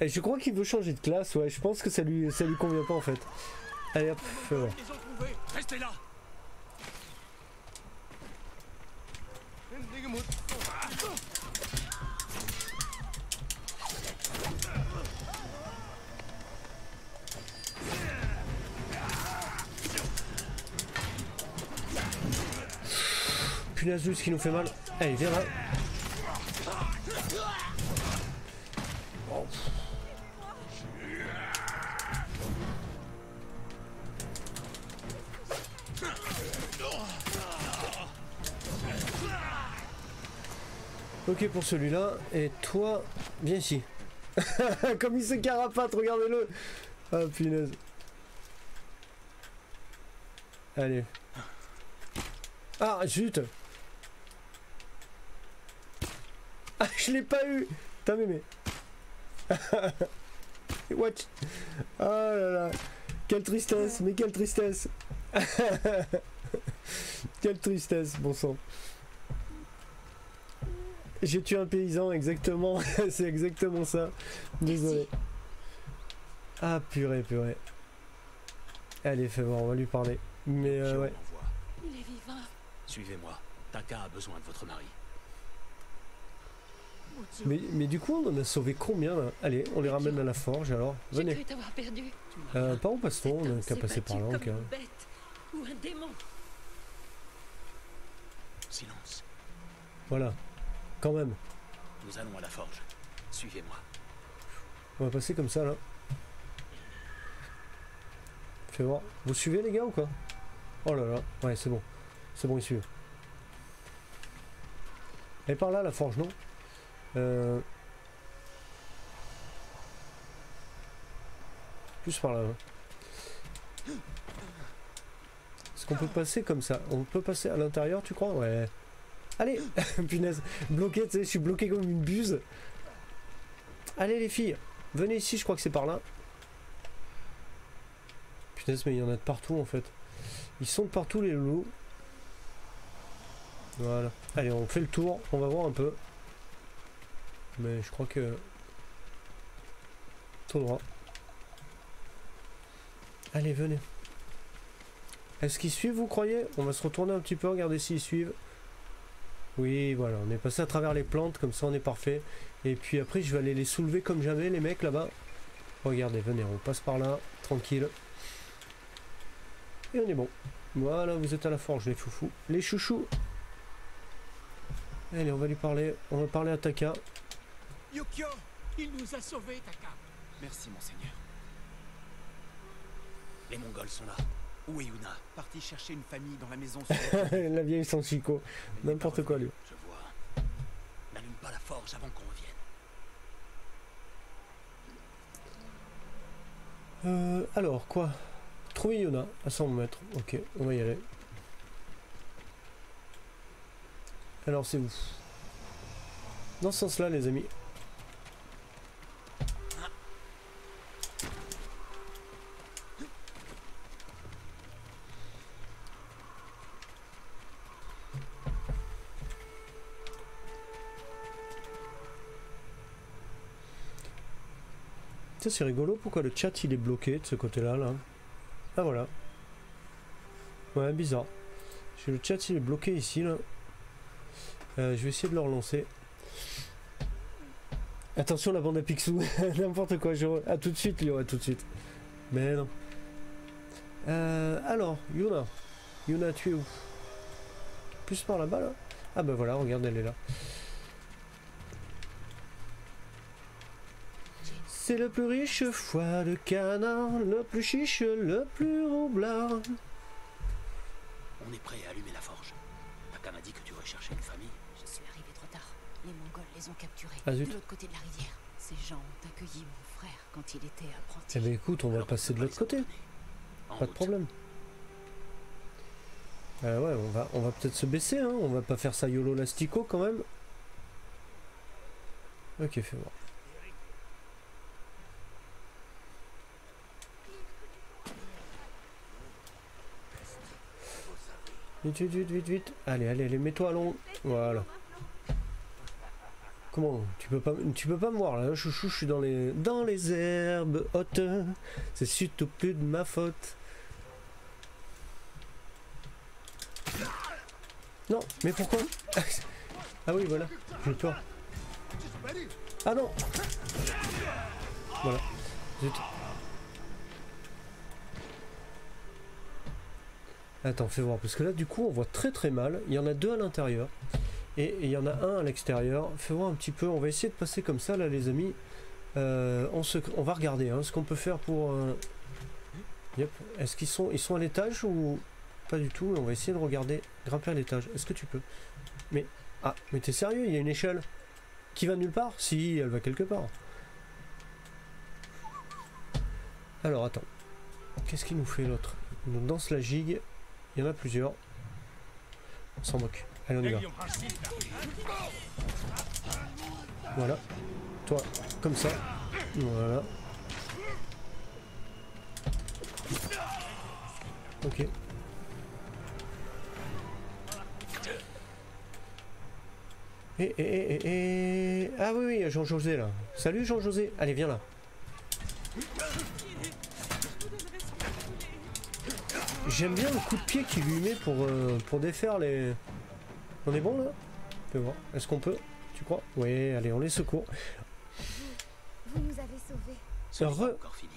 Et je crois qu'il veut changer de classe, ouais, je pense que ça lui convient pas en fait. Allez hop, ouais. Restez là. Punaise, ce qui nous fait mal. Allez, viens là. Oh. Ok pour celui-là. Et toi, viens ici. Comme il se carapate, regardez-le. Ah punaise. Allez. Ah zut. Ah, je l'ai pas eu. T'as mémé. Watch. Oh là là. Quelle tristesse, mais quelle tristesse. Quelle tristesse, bon sang. J'ai tué un paysan, exactement. C'est exactement ça. Désolé. Ah, purée, purée. Allez, fais voir, on va lui parler. Mais ouais. Il est vivant. Suivez-moi. Taka a besoin de votre mari. Mais du coup, on en a sauvé combien là? Allez, on les ramène à la forge alors. Venez. Par où passe-t-on? On n'a qu'à passer par là. Silence. Voilà. Quand même. Nous allons à la forge. Suivez-moi. On va passer comme ça là. Fais voir. Vous suivez les gars ou quoi? Oh là là. Ouais, c'est bon. C'est bon, ils suivent. Et par là, la forge, non? Plus par là. Hein. Est-ce qu'on peut passer comme ça? On peut passer à l'intérieur, tu crois? Ouais. Allez. Punaise. Bloqué, tu sais, je suis bloqué comme une buse. Allez les filles. Venez ici, je crois que c'est par là. Punaise, mais il y en a de partout en fait. Ils sont de partout les loulous. Voilà. Allez, on fait le tour. On va voir un peu. Mais je crois que... Tout droit. Allez, venez. Est-ce qu'ils suivent, vous croyez? On va se retourner un petit peu, regarder s'ils suivent. Oui, voilà, on est passé à travers les plantes, comme ça on est parfait. Et puis après, je vais aller les soulever comme jamais, les mecs, là-bas. Regardez, venez, on passe par là, tranquille. Et on est bon. Voilà, vous êtes à la forge, les foufous. Les chouchous. Allez, on va lui parler. On va parler à Taka. Yukio, il nous a sauvés, Taka. Merci, monseigneur. Les Mongols sont là. Où est Yuna? Parti chercher une famille dans la maison. La vieille sans Chico. N'importe quoi, lui. Je vois. N'allume pas la forge avant qu'on revienne. Alors, quoi? Trouver Yuna à 100 mètres. Ok, on va y aller. Alors, c'est où? dans ce sens-là, les amis. C'est rigolo, pourquoi le chat il est bloqué de ce côté là, Ah voilà. Ouais, bizarre. Parce que le chat il est bloqué ici là. Je vais essayer de le relancer. Attention la bande à Picsou, n'importe quoi, à tout de suite Léo, à tout de suite. Mais non. Alors, Yuna. Yuna, tu es où? Plus par là-bas là? Ah bah voilà, regarde, elle est là. C'est le plus riche foie de canard, le plus chiche, le plus roublard. On est prêt à allumer la forge. Taka m'a dit que tu recherchais une famille. Je suis arrivé trop tard. Les Mongols les ont capturés de l'autre côté de la rivière. Ces gens ont accueilli mon frère quand il était apprenti. Eh bien écoute, on va passer de l'autre côté. Pas de problème. Ouais, on va peut-être se baisser, hein. On va pas faire ça YOLO lastico quand même. Ok, fais voir. Vite, vite, vite, vite, vite. Allez, allez, allez, mets-toi à l'ombre. Voilà. Comment? Tu peux pas me voir là, chouchou, je suis dans les herbes hautes. C'est surtout plus de ma faute. Non, mais pourquoi? Ah oui, voilà, je te vois. Ah non. Voilà. Zut. Attends, fais voir, parce que là du coup on voit très très mal, il y en a deux à l'intérieur et il y en a un à l'extérieur. Fais voir un petit peu, on va essayer de passer comme ça là les amis. On va regarder hein, ce qu'on peut faire pour... Yep. Est-ce qu'ils sont à l'étage ou pas du tout? On va essayer de regarder, grimper à l'étage, est-ce que tu peux? Mais... Ah, mais t'es sérieux, il y a une échelle qui va nulle part? Si, elle va quelque part. Alors attends, qu'est-ce qu'il nous fait l'autre? Il nous danse la gigue. Il y en a plusieurs. On s'en moque. Allez, on y va. Voilà. Toi, comme ça. Voilà. Ok. Et... Ah oui, oui, Jean-José, là. Salut, Jean-José. Allez, viens là. J'aime bien le coup de pied qu'il lui met pour défaire les... On est bon là? Fais voir. Est-ce qu'on peut? Tu crois? Ouais, allez, on les secourt. Vous nous avez sauvés. Ce n'est pas encore fini.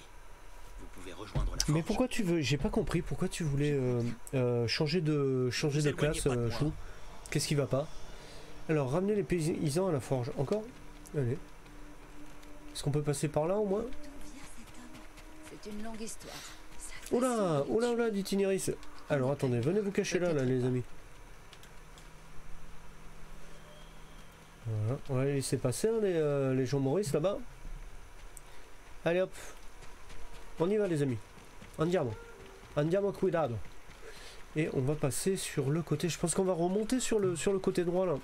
Vous pouvez rejoindre la forge. Mais pourquoi tu veux... J'ai pas compris. Pourquoi tu voulais changer de classe, Chou? Qu'est-ce qui va pas? Alors, ramener les paysans à la forge. Encore? Allez. Est-ce qu'on peut passer par là au moins? C'est une longue histoire. Oh là, oh là, oh là, d'itinéris. Alors attendez, venez vous cacher là, là, les amis. Voilà, on va les laisser passer, hein, les gens Maurice là-bas. Allez hop, on y va les amis. Andiamo cuidado. Et on va passer sur le côté. Je pense qu'on va remonter sur le côté droit là.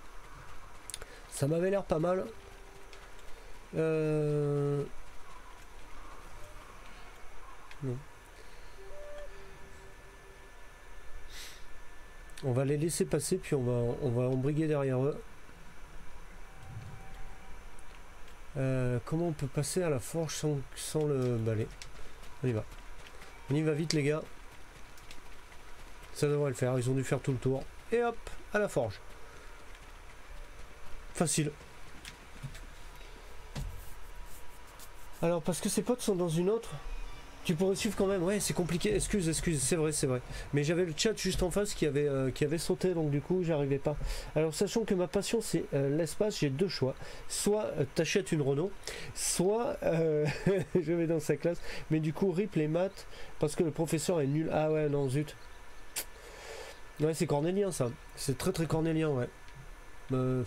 Ça m'avait l'air pas mal. Non. On va les laisser passer, puis on va embriguer derrière eux. Comment on peut passer à la forge sans le balai? On y va. On y va vite, les gars. Ça devrait le faire. Ils ont dû faire tout le tour. Et hop, à la forge. Facile. Alors, parce que ses potes sont dans une autre... Tu pourrais suivre quand même, ouais c'est compliqué, excuse, c'est vrai. Mais j'avais le chat juste en face qui avait sauté, donc du coup j'arrivais pas. Alors sachant que ma passion c'est l'espace, j'ai deux choix. Soit t'achètes une Renault, soit je vais dans sa classe. Mais du coup rip les maths, parce que le professeur est nul. Ah ouais non zut. Ouais c'est cornélien ça, c'est très très cornélien ouais. Moi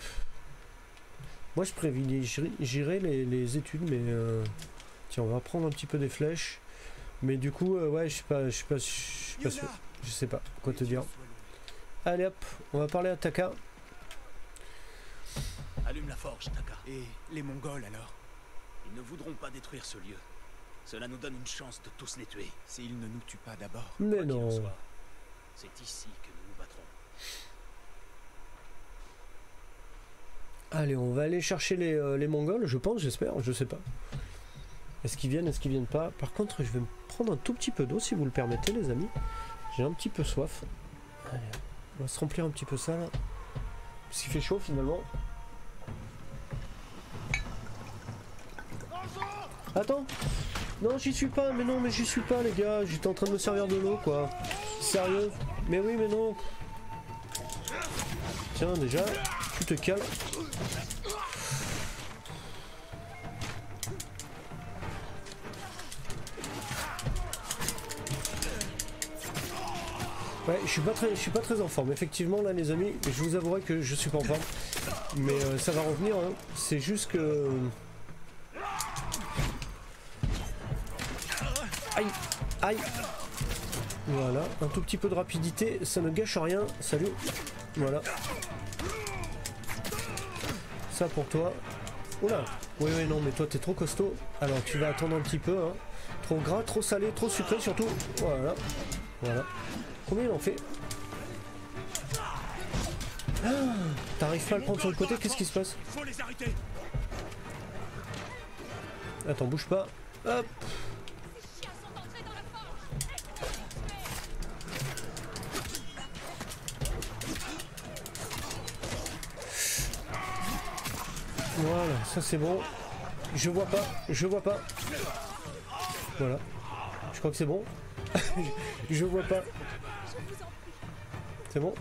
je privilégierais les études mais... Tiens on va prendre un petit peu des flèches. Mais du coup, ouais, je suis pas sûr. Je sais pas quoi te dire. Allez hop, on va parler à Taka. Allume la forge, Taka. Et les Mongols, alors? Ils ne voudront pas détruire ce lieu. Cela nous donne une chance de tous les tuer. S'ils ne nous tuent pas d'abord. Mais non. C'est ici que nous nous battrons. Allez, on va aller chercher les Mongols, je pense, j'espère, je sais pas. Est-ce qu'ils viennent pas? Par contre, je vais me prendre un tout petit peu d'eau, si vous le permettez, les amis. J'ai un petit peu soif. Allez, on va se remplir un petit peu ça, là. Parce qu'il fait chaud, finalement. Attends! Non, j'y suis pas, mais non, mais j'y suis pas, les gars. J'étais en train de me servir de l'eau, quoi. Sérieux? Mais oui, mais non. Tiens, déjà, tu te calmes. Ouais, je suis pas très en forme. Effectivement, là, les amis, je vous avouerai que je suis pas en forme. Mais ça va revenir, hein. C'est juste que... Aïe, aïe. Voilà, un tout petit peu de rapidité, ça ne gâche rien. Salut. Voilà. Ça pour toi. Oula. Oui, oui, non, mais toi, t'es trop costaud. Alors, tu vas attendre un petit peu, hein. Trop gras, trop salé, trop sucré, surtout. Voilà. Voilà. Combien il en fait? Ah, t'arrives pas à le prendre sur le côté, qu'est-ce qui se passe? Attends, bouge pas. Hop. Voilà, ça c'est bon. Je vois pas. Voilà. Je crois que c'est bon. Je vois pas. C'est bon.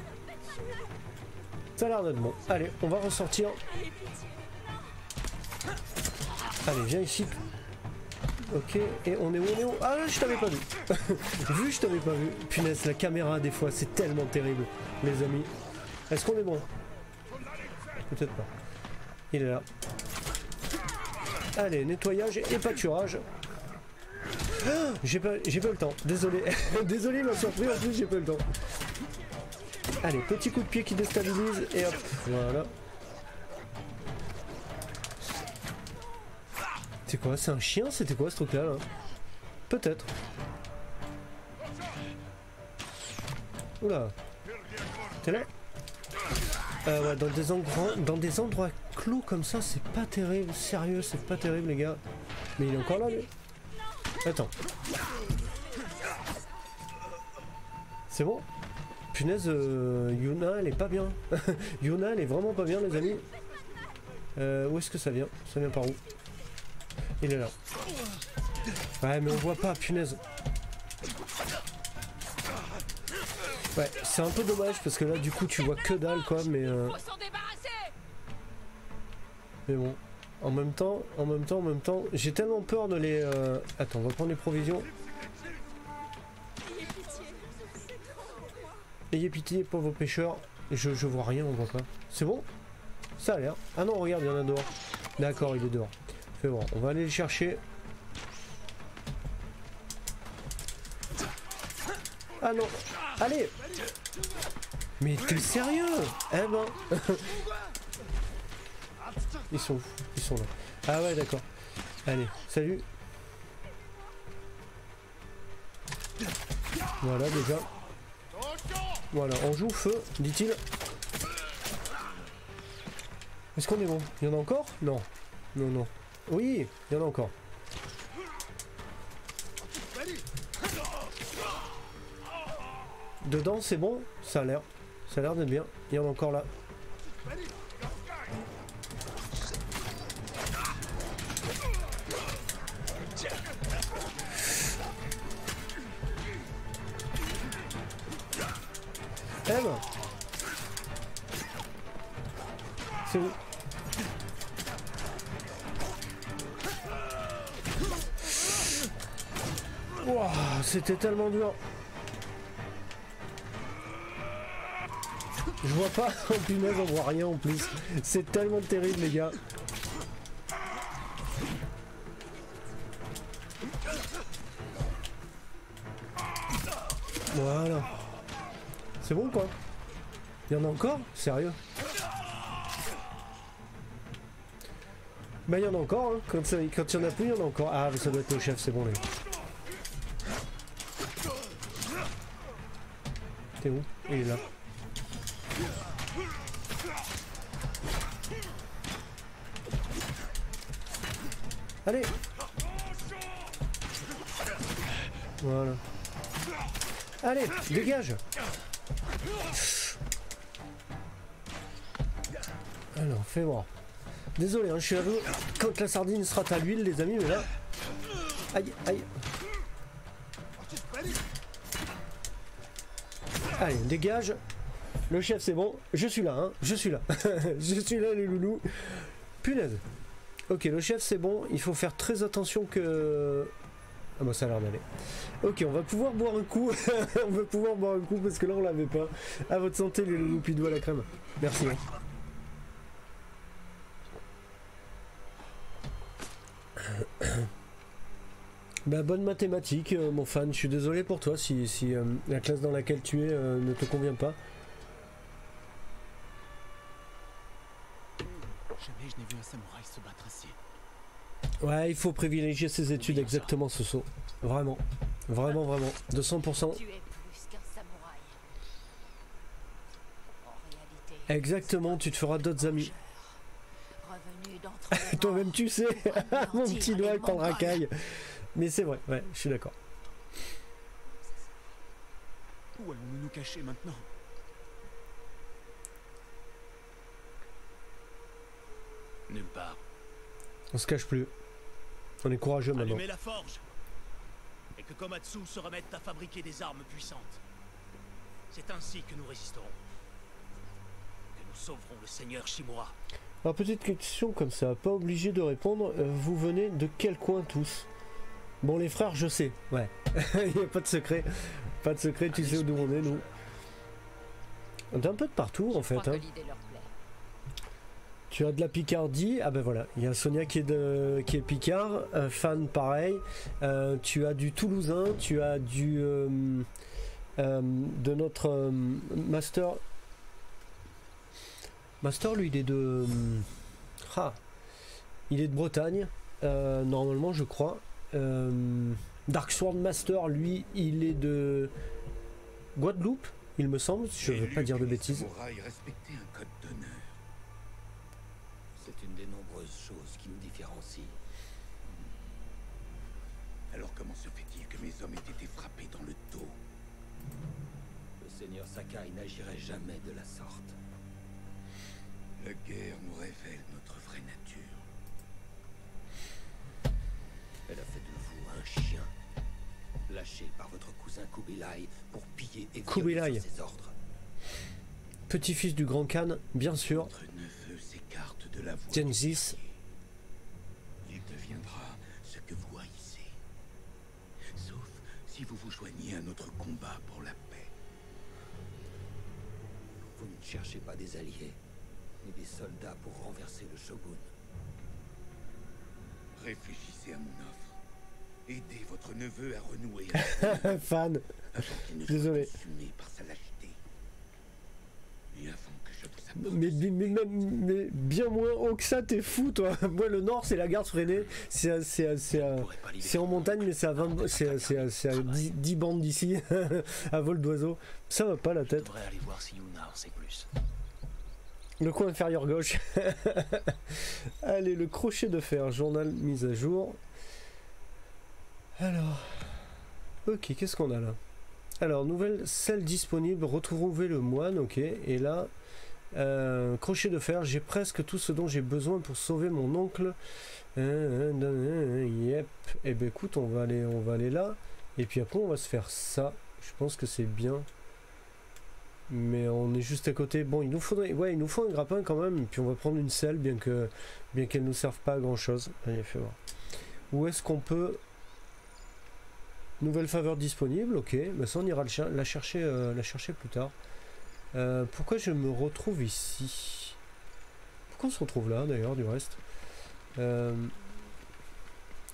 Ça a l'air d'être bon. Allez, on va ressortir. Allez, viens ici. Ok, et on est où? Ah là, je t'avais pas vu. Vu, je t'avais pas vu. Punaise, la caméra des fois, c'est tellement terrible, les amis. Est-ce qu'on est bon? Peut-être pas. Il est là. Allez, nettoyage et pâturage. Ah, j'ai pas le temps, désolé. Désolé, ma surprise, en plus j'ai pas le temps. Allez, petit coup de pied qui déstabilise et hop, voilà. C'est quoi? C'est un chien? C'était quoi ce truc là, Peut-être. Oula. T'es là? Ouais, dans des endroits clos comme ça, c'est pas terrible. Sérieux, c'est pas terrible, les gars. Mais il est encore là, lui. Attends. C'est bon? Punaise, Yuna, elle est pas bien. Yuna, elle est vraiment pas bien, les amis. Où est-ce que ça vient? Ça vient par où? Il est là. Ouais, mais on voit pas, punaise. Ouais, c'est un peu dommage parce que là du coup tu vois que dalle, quoi, mais bon, en même temps, j'ai tellement peur de les... Attends, on va prendre les provisions. Ayez pitié, pauvres pêcheurs. Je vois rien, on voit pas. C'est bon? Ça a l'air. Ah non, regarde, il y en a dehors. D'accord, il est dehors. Fais voir, on va aller le chercher. Ah non. Allez. Mais t'es sérieux? Eh ben. Ils sont où? Ils sont là. Ah ouais, d'accord. Allez, salut. Voilà, déjà. Voilà, on joue feu, dit-il. Est-ce qu'on est bon? Il y en a encore? Non. Non, non. Oui, il y en a encore. Dedans, c'est bon, ça a l'air. Ça a l'air d'être bien. Il y en a encore là. Eh ben. C'est où? Wow, c'était tellement dur. Je vois pas, en punaise, on voit rien en plus. C'est tellement terrible, les gars. Voilà. C'est bon, quoi. Il y en a encore? Sérieux? Bah il y en a encore, hein. Quand il n'y en a plus, il y en a encore. Ah, ça doit être le chef, c'est bon, lui. T'es où? Il est là. Allez! Voilà. Allez, dégage! Alors, fais voir. Désolé, hein, je suis à vous quand la sardine sera à l'huile, les amis, mais là... Aïe, aïe. Allez, dégage. Le chef, c'est bon. Je suis là, hein. Je suis là. Je suis là, les loulous. Punaise. Ok, le chef, c'est bon. Il faut faire très attention que... Ah bah ça a l'air d'aller. Ok, on va pouvoir boire un coup. On va pouvoir boire un coup parce que là, on l'avait pas. À votre santé, les loulous, puis de à la crème. Merci. Hein. Bah, bonne mathématique, mon fan. Je suis désolé pour toi si la classe dans laquelle tu es ne te convient pas. Jamais je n'ai vu un samouraï se battre ainsi. Ouais, il faut privilégier ses études, exactement, ce saut. Vraiment, vraiment, vraiment. 200%. Tu es plus qu'un samouraï. En réalité, exactement, tu te feras d'autres amis. Toi-même, tu sais, mon petit doigt avec ton racaille. Mais c'est vrai, ouais, je suis d'accord. Où allons-nous nous cacher maintenant? Nulle part. On se cache plus. On est courageux maintenant. Allumez la forge et que Komatsu se remette à fabriquer des armes puissantes. C'est ainsi que nous résisterons. Que nous sauverons le seigneur Shimura. Alors, petite question comme ça, pas obligé de répondre. Vous venez de quel coin tous? Bon, les frères, je sais, ouais. Il n'y a pas de secret. Pas de secret, tu sais d'où on est, nous. D'un peu de partout, en fait. Hein. Tu as de la Picardie. Ah ben voilà, il y a Sonia qui est Picard, fan pareil. Tu as du Toulousain, tu as du... de notre Master... Master, lui, il est de... Ah. Il est de Bretagne, normalement, je crois. Dark Sword Master, lui, il est de Guadeloupe, il me semble, je veux pas dire de bêtises. Respecter un code d'honneur. C'est une des nombreuses choses qui nous différencient. Alors comment se fait-il que mes hommes aient été frappés dans le dos? Le seigneur Sakai n'agirait jamais de la sorte. La guerre nous révèle notre vraie nature. Elle a fait de vous un chien, lâché par votre cousin Kubilai pour piller et violer ses ordres. Petit-fils du Grand Khan, bien sûr. Votre neveu s'écarte de la voie. Gengis. Il deviendra ce que vous haïssez. Sauf si vous vous joignez à notre combat pour la paix. Vous ne cherchez pas des alliés, ni des soldats pour renverser le shogun. Réfléchissez à mon offre. Aidez votre neveu à renouer à fan. Désolé. Par sa lâcheté. Et avant que je vous apporte... mais bien moins haut que ça, t'es fou, toi. Moi, le nord, c'est la gare freinée. C'est en montagne, mais c'est à 20, c'est à 10 bandes d'ici, à vol d'oiseau. Ça va pas la tête. Je devrais aller voir si Yuna en sait plus. Le coin inférieur gauche. Allez, le crochet de fer. Journal mise à jour. Alors. Ok, qu'est-ce qu'on a là? Alors, nouvelle selle disponible. Retrouver le moine. Ok. Et là, crochet de fer. J'ai presque tout ce dont j'ai besoin pour sauver mon oncle. Yep. Eh ben, écoute, on va aller là. Et puis après, on va se faire ça. Je pense que c'est bien. Mais on est juste à côté. Bon, il nous faut un grappin quand même. Et puis on va prendre une selle, bien qu'elle nous serve pas à grand chose. Allez, fais voir. Où est-ce qu'on peut... Nouvelle faveur disponible, ok. Bah ça, on ira la chercher plus tard. Pourquoi je me retrouve ici? Pourquoi on se retrouve là, d'ailleurs, du reste? Ils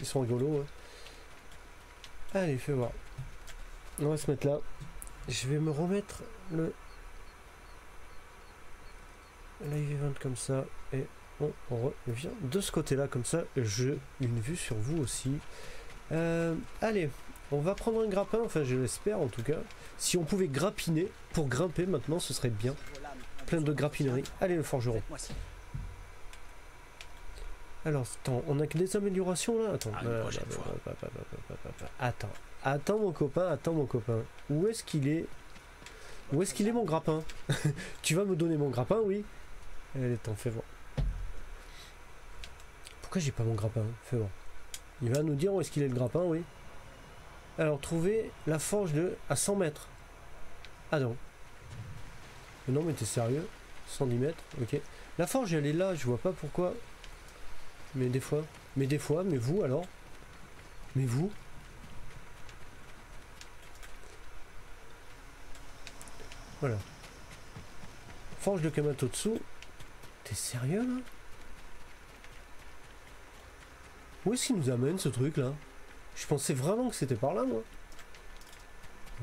sont rigolos, hein. Allez, fais voir. On va se mettre là. Je vais me remettre le live event comme ça et on revient de ce côté-là, comme ça j'ai une vue sur vous aussi. Allez, on va prendre un grappin, enfin je l'espère en tout cas. Si on pouvait grappiner, pour grimper maintenant, ce serait bien. Plein de grappineries. Allez le forgeron. Alors, attends, on a que des améliorations là. Attends, attends mon copain, Où est-ce qu'il est? Où est-ce qu'il est mon grappin? Tu vas me donner mon grappin, oui? Allez, t'en fais voir. Pourquoi j'ai pas mon grappin? Fais voir. Il va nous dire où est-ce qu'il est le grappin, oui. Alors, trouver la forge de à 100 mètres. Ah non. Non, mais t'es sérieux? 110 mètres, ok. La forge, elle est là, je vois pas pourquoi. Mais des fois. Mais vous alors? Mais vous? Voilà. Forge de Komatsu. T'es sérieux là? Où est-ce qu'il nous amène ce truc là? Je pensais vraiment que c'était par là moi.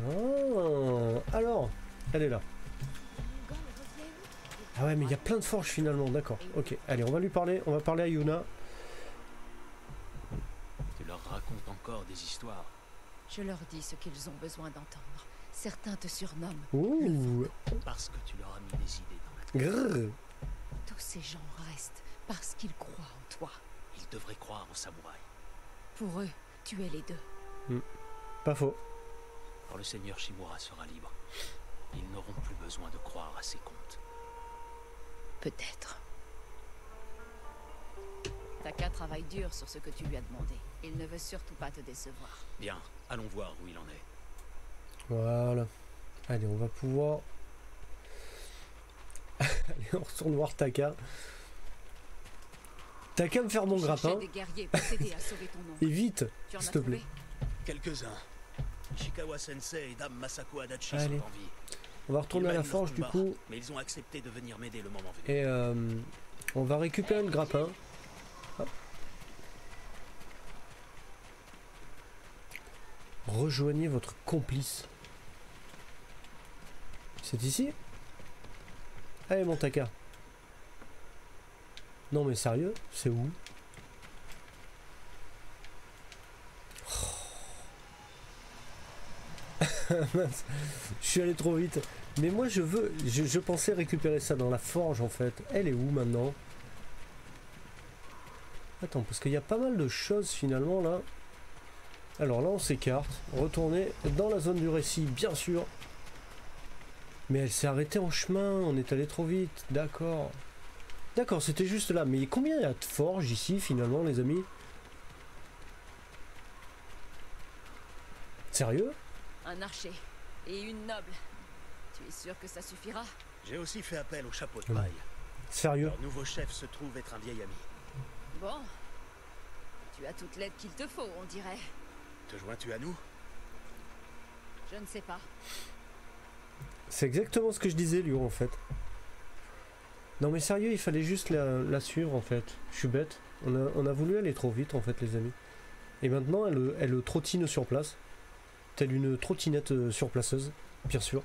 Ah, alors, elle est là. Ah ouais mais il y a plein de forges finalement, d'accord. Ok, allez on va lui parler, on va parler à Yuna. Tu leur racontes encore des histoires? Je leur dis ce qu'ils ont besoin d'entendre. Certains te surnomment. Ouh. Parce que tu leur as mis des idées dans la tête. Grrr. Tous ces gens restent parce qu'ils croient en toi. Ils devraient croire aux samouraïs. Pour eux, tu es les deux. Mmh. Pas faux. Quand le seigneur Shimura sera libre, ils n'auront plus besoin de croire à ses contes. Peut-être. Taka travaille dur sur ce que tu lui as demandé. Il ne veut surtout pas te décevoir. Bien, allons voir où il en est. Voilà. Allez, on va pouvoir... Allez, on retourne voir Taka. T'as qu'à me faire mon grappin. Et vite, s'il te plaît. Quelques-uns. Ishikawa Sensei et Dame Masako Adachi sont en vie. On va retourner à la forge du coup. Mais ils ont accepté de venir m'aider le moment venu. Et on va récupérer le grappin. Hop. Rejoignez votre complice. C'est ici? Allez mon Taka. Non mais sérieux, c'est où? Oh. Mince, je suis allé trop vite. Mais moi je veux, je pensais récupérer ça dans la forge en fait. Elle est où maintenant? Attends, parce qu'il y a pas mal de choses finalement là. Alors là on s'écarte, retourner dans la zone du récit bien sûr. Mais elle s'est arrêtée en chemin, on est allé trop vite, d'accord. D'accord, c'était juste là. Mais combien il y a de forges ici, finalement, les amis? Sérieux? Un archer et une noble. Tu es sûr que ça suffira? J'ai aussi fait appel au chapeau de paille. Sérieux? Leur nouveau chef se trouve être un vieil ami. Bon. Tu as toute l'aide qu'il te faut, on dirait. Te joins-tu à nous? Je ne sais pas. C'est exactement ce que je disais, Lyon, en fait. Non mais sérieux, il fallait juste la suivre en fait. Je suis bête. On a voulu aller trop vite en fait les amis. Et maintenant elle trottine sur place. Telle une trottinette surplaceuse, bien sûr.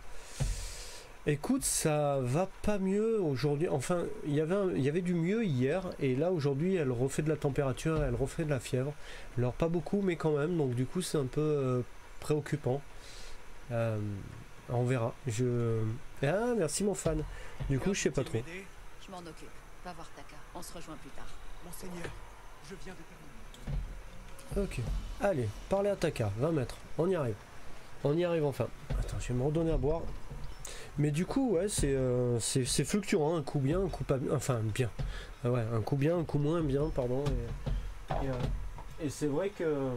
Écoute, ça va pas mieux aujourd'hui. Enfin, il y avait du mieux hier. Et là aujourd'hui elle refait de la température, elle refait de la fièvre. Alors pas beaucoup mais quand même. Donc du coup c'est un peu préoccupant. On verra. Ah merci mon fan. Du coup je sais pas trop. Je m'en occupe. Va voir Taka. On se rejoint plus tard. Monseigneur, je viens de terminer. Ok. Allez, parlez à Taka. 20 mètres. On y arrive. On y arrive enfin. Attends, je vais me redonner à boire. Mais du coup, ouais, c'est fluctuant. Hein. Un coup bien, un coup pas bien. Enfin, bien. Ouais, un coup bien, un coup moins bien, pardon. Et c'est vrai que...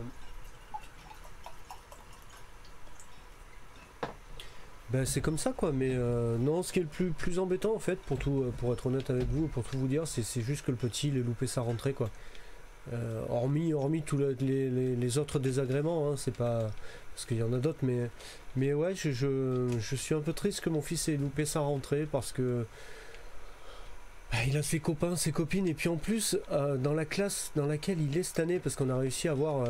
Ben, c'est comme ça quoi, mais non, ce qui est le plus embêtant en fait, pour être honnête avec vous, pour tout vous dire, c'est juste que le petit il ait loupé sa rentrée quoi. Hormis tous les autres désagréments, hein, c'est pas... Parce qu'il y en a d'autres, mais ouais, je suis un peu triste que mon fils ait loupé sa rentrée parce que... Il a ses copains, ses copines, et puis en plus, dans la classe dans laquelle il est cette année, parce qu'on a réussi à avoir...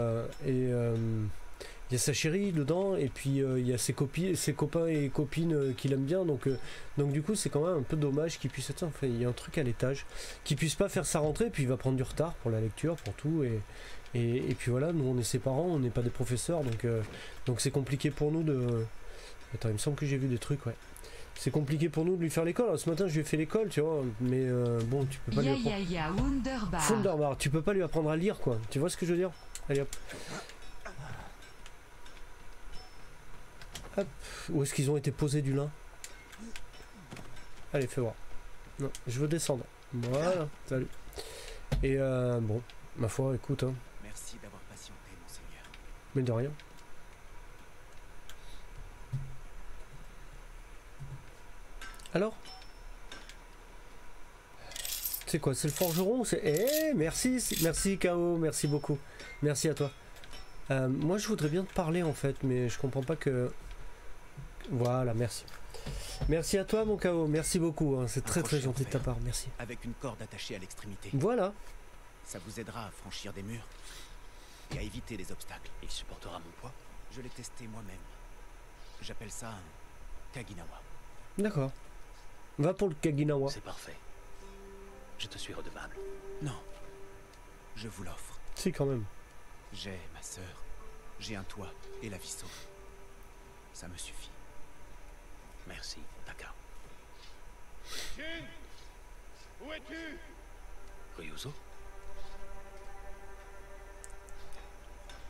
y a sa chérie dedans, et puis il y a ses copains et copines qui l'aiment bien, donc du coup c'est quand même un peu dommage qu'il puisse être, enfin, il y a un truc à l'étage, qu'il puisse pas faire sa rentrée, puis il va prendre du retard pour la lecture, pour tout, et puis voilà, nous on est ses parents, on n'est pas des professeurs, donc c'est compliqué pour nous de... Attends, il me semble que j'ai vu des trucs, ouais. C'est compliqué pour nous de lui faire l'école. Alors ce matin, je lui ai fait l'école, tu vois, mais bon, tu peux pas lui apprendre... Wonderbar. Tu peux pas lui apprendre à lire, quoi. Tu vois ce que je veux dire? Allez, hop. Hop. Où est-ce qu'ils ont été posés du lin? Allez, fais voir. Non, je veux descendre. Voilà, salut. Et bon, ma foi, écoute, hein. Merci d'avoir patienté, mon Seigneur. Mais de rien. Alors, c'est quoi? C'est le forgeron? C'est... Eh, merci K.O., merci beaucoup. Merci à toi. Moi, je voudrais bien te parler, en fait, mais je comprends pas que... Voilà, merci. Merci à toi, mon K.O., merci beaucoup. Hein. C'est très, très gentil de ta part, merci. Avec une corde attachée à l'extrémité. Voilà. Ça vous aidera à franchir des murs et à éviter les obstacles. Il supportera mon poids. Je l'ai testé moi-même. J'appelle ça un Kaginawa. D'accord. Va pour le Kaginawa. C'est parfait. Je te suis redevable. Non. Je vous l'offre. Si, quand même. J'ai ma sœur. J'ai un toit et la vie sauve. Ça me suffit. Merci, Taka. Shin, où es-tu? Ryuzo.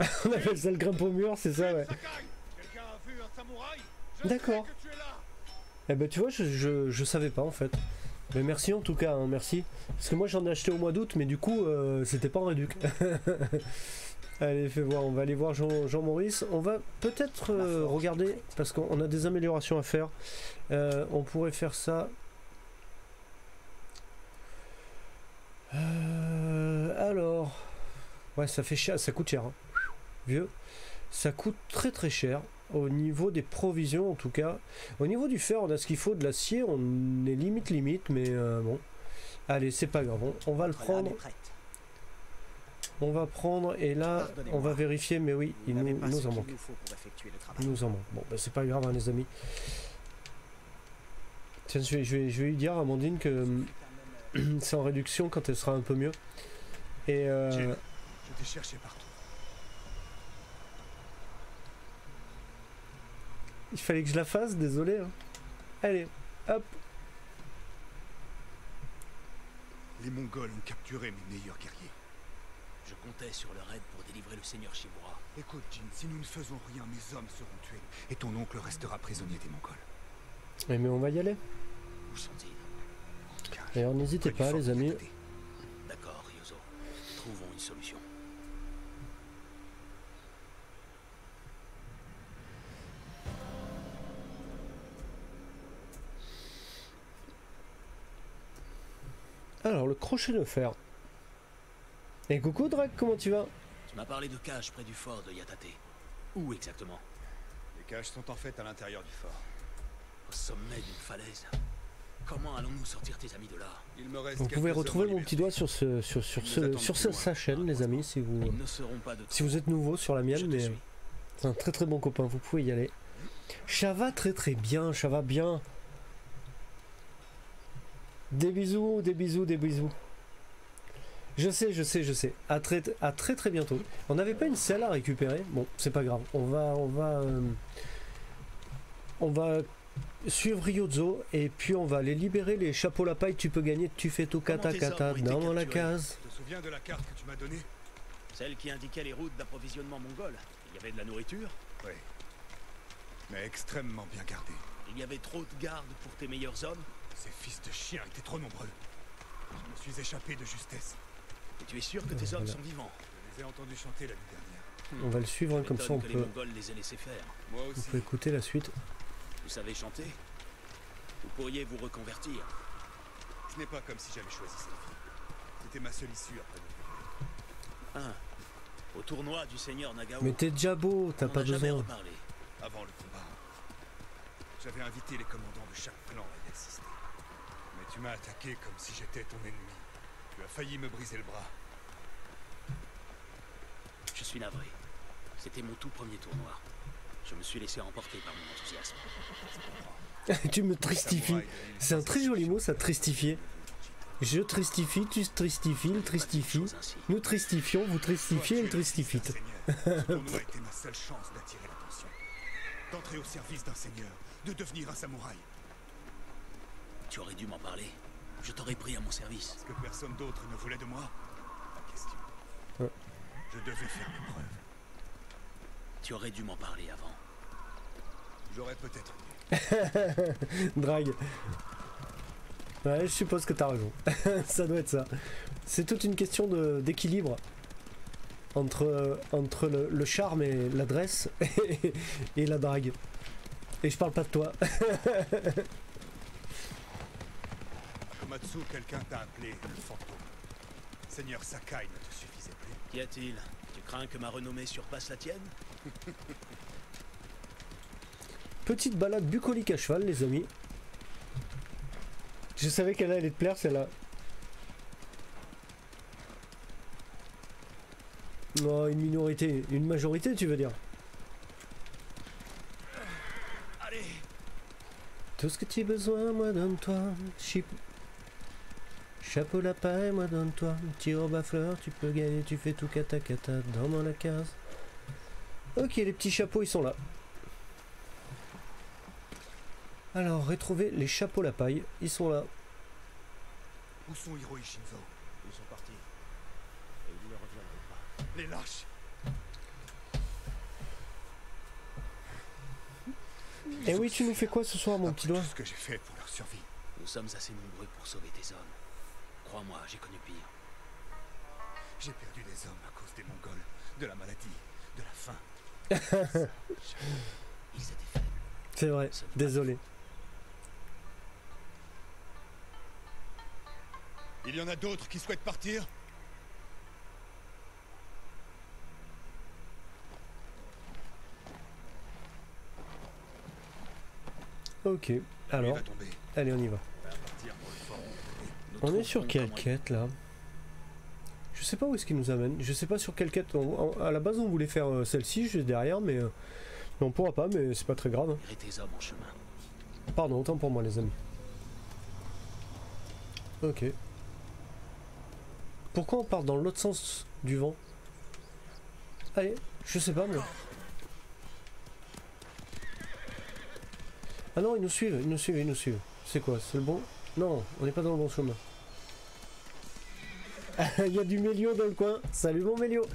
On appelle ça le grimpe au mur, c'est ça, ouais. Quelqu'un a vu un samouraï? D'accord. Eh ben tu vois, je savais pas en fait. Mais merci en tout cas, hein, merci. Parce que moi j'en ai acheté au mois d'août, mais du coup c'était pas en réduc. Allez, fais voir, on va aller voir Jean-Maurice. On va peut-être regarder, parce qu'on a des améliorations à faire. On pourrait faire ça... alors... Ouais, ça fait cher, ça coûte cher. Hein. Vieux. Ça coûte très très cher. Au niveau des provisions, en tout cas. Au niveau du fer, on a ce qu'il faut. De l'acier, on est limite, mais bon. Allez, c'est pas grave. On va le prendre. On va prendre, et là, on va vérifier. Mais oui, il nous en manque. Il nous en manque. Bon, bah, c'est pas grave, hein, les amis. Tiens, je vais lui dire à Amandine que c'est en réduction quand elle sera un peu mieux. Et... Je t'ai cherché partout. Il fallait que je la fasse, désolé. Hein. Allez, hop. Les Mongols ont capturé mes meilleurs guerriers. Je comptais sur leur aide pour délivrer le seigneur Shimura. Écoute, Jin, si nous ne faisons rien, mes hommes seront tués. Et ton oncle restera prisonnier des Mongols. Mais on va y aller. Où sont-ils? D'ailleurs, n'hésitez pas, les amis. D'accord, Ryuzo. Trouvons une solution. Alors, le crochet de fer. Et coucou Drac, comment tu vas? Tu m'as parlé de cages près du fort de Yatate. Où exactement? Les cages sont en fait à l'intérieur du fort. Au sommet d'une falaise. Comment allons-nous sortir tes amis de là? Il me reste... Vous pouvez retrouver mon petit doigt sur sa chaîne, les amis, si vous... Si vous êtes nouveau sur la mienne, mais... C'est un très très bon copain, vous pouvez y aller. Ça va très très bien, ça va bien. Des bisous, des bisous, des bisous. Je sais. À très bientôt. On n'avait pas une selle à récupérer. Bon, c'est pas grave. On va suivre Ryuzo et puis on va aller libérer les chapeaux la paille. Tu peux gagner. Tu fais tout kata dans la case. Tu te souviens de la carte que tu m'as donnée? Celle qui indiquait les routes d'approvisionnement mongol. Il y avait de la nourriture. Oui. Mais extrêmement bien gardée. Il y avait trop de gardes pour tes meilleurs hommes. Ces fils de chiens étaient trop nombreux. Je me suis échappé de justesse. Et tu es sûr que tes hommes sont vivants? Je les ai entendus chanter la nuit dernière. On va le suivre, hein, comme ça on peut... Les Mongols les aient laissés faire. Moi aussi. On peut écouter la suite. Vous savez chanter? Vous pourriez vous reconvertir. Ce n'est pas comme si j'avais choisi cette vie. C'était ma seule issue après le tournoi. Ah. Au tournoi du seigneur Nagao. Mais t'es déjà beau, t'as pas besoin. Avant le combat, j'avais invité les commandants de chaque clan à y assister. Tu m'as attaqué comme si j'étais ton ennemi. Tu as failli me briser le bras. Je suis navré. C'était mon tout premier tournoi. Je me suis laissé emporter par mon enthousiasme. Tu me tristifies. C'est un très joli mot, ça, tristifier. Je tristifie, tu tristifies, il tristifie. Nous tristifions, vous tristifiez, il tristifie. D'entrer au service d'un seigneur, de devenir un samouraï. Tu aurais dû m'en parler. Je t'aurais pris à mon service. Parce que personne d'autre ne voulait de moi. Pas question. Ouais. Je devais faire mes preuves. Tu aurais dû m'en parler avant. J'aurais peut-être dû. Drague. Ouais, je suppose que t'as raison. Ça doit être ça. C'est toute une question d'équilibre. Entre le charme et l'adresse et la drague. Et je parle pas de toi. Komatsu, quelqu'un t'a appelé le fantôme. Seigneur Sakai ne te suffisait plus. Qu'y a-t-il? Tu crains que ma renommée surpasse la tienne? Petite balade bucolique à cheval, les amis. Je savais qu'elle allait te plaire, celle-là. Oh, une minorité, une majorité, tu veux dire? Allez. Tout ce que tu as besoin, moi donne-toi. Chapeau la paille, moi donne-toi. Petit robe à fleurs, tu peux gagner, tu fais tout kata kata, dans la case. Ok, les petits chapeaux, ils sont là. Alors, retrouver les chapeaux la paille, ils sont là. Où sont Hiro et Shinzo? Ils sont partis. Et ils ne reviendront pas. Les lâches. Et oui, tu nous fais quoi ce soir, mon petit doigt? Tout ce que j'ai fait pour leur survie. Nous sommes assez nombreux pour sauver des hommes. Crois-moi, j'ai connu pire. J'ai perdu des hommes à cause des Mongols, de la maladie, de la faim. Ils étaient faibles. C'est vrai. Désolé. Il y en a d'autres qui souhaitent partir. Ok, alors, allez, on y va. On est sur quelle quête, là? Je sais pas où est-ce qu'il nous amène. Je sais pas sur quelle quête. À la base, on voulait faire celle-ci, juste derrière, mais on pourra pas, mais c'est pas très grave. Pardon, autant pour moi, les amis. Ok. Pourquoi on part dans l'autre sens du vent? Allez, je sais pas, mais... Ah non, ils nous suivent, ils nous suivent, ils nous suivent. C'est quoi? C'est le bon? Non, on n'est pas dans le bon chemin. Il y a du Mélio dans le coin. Salut mon Mélio.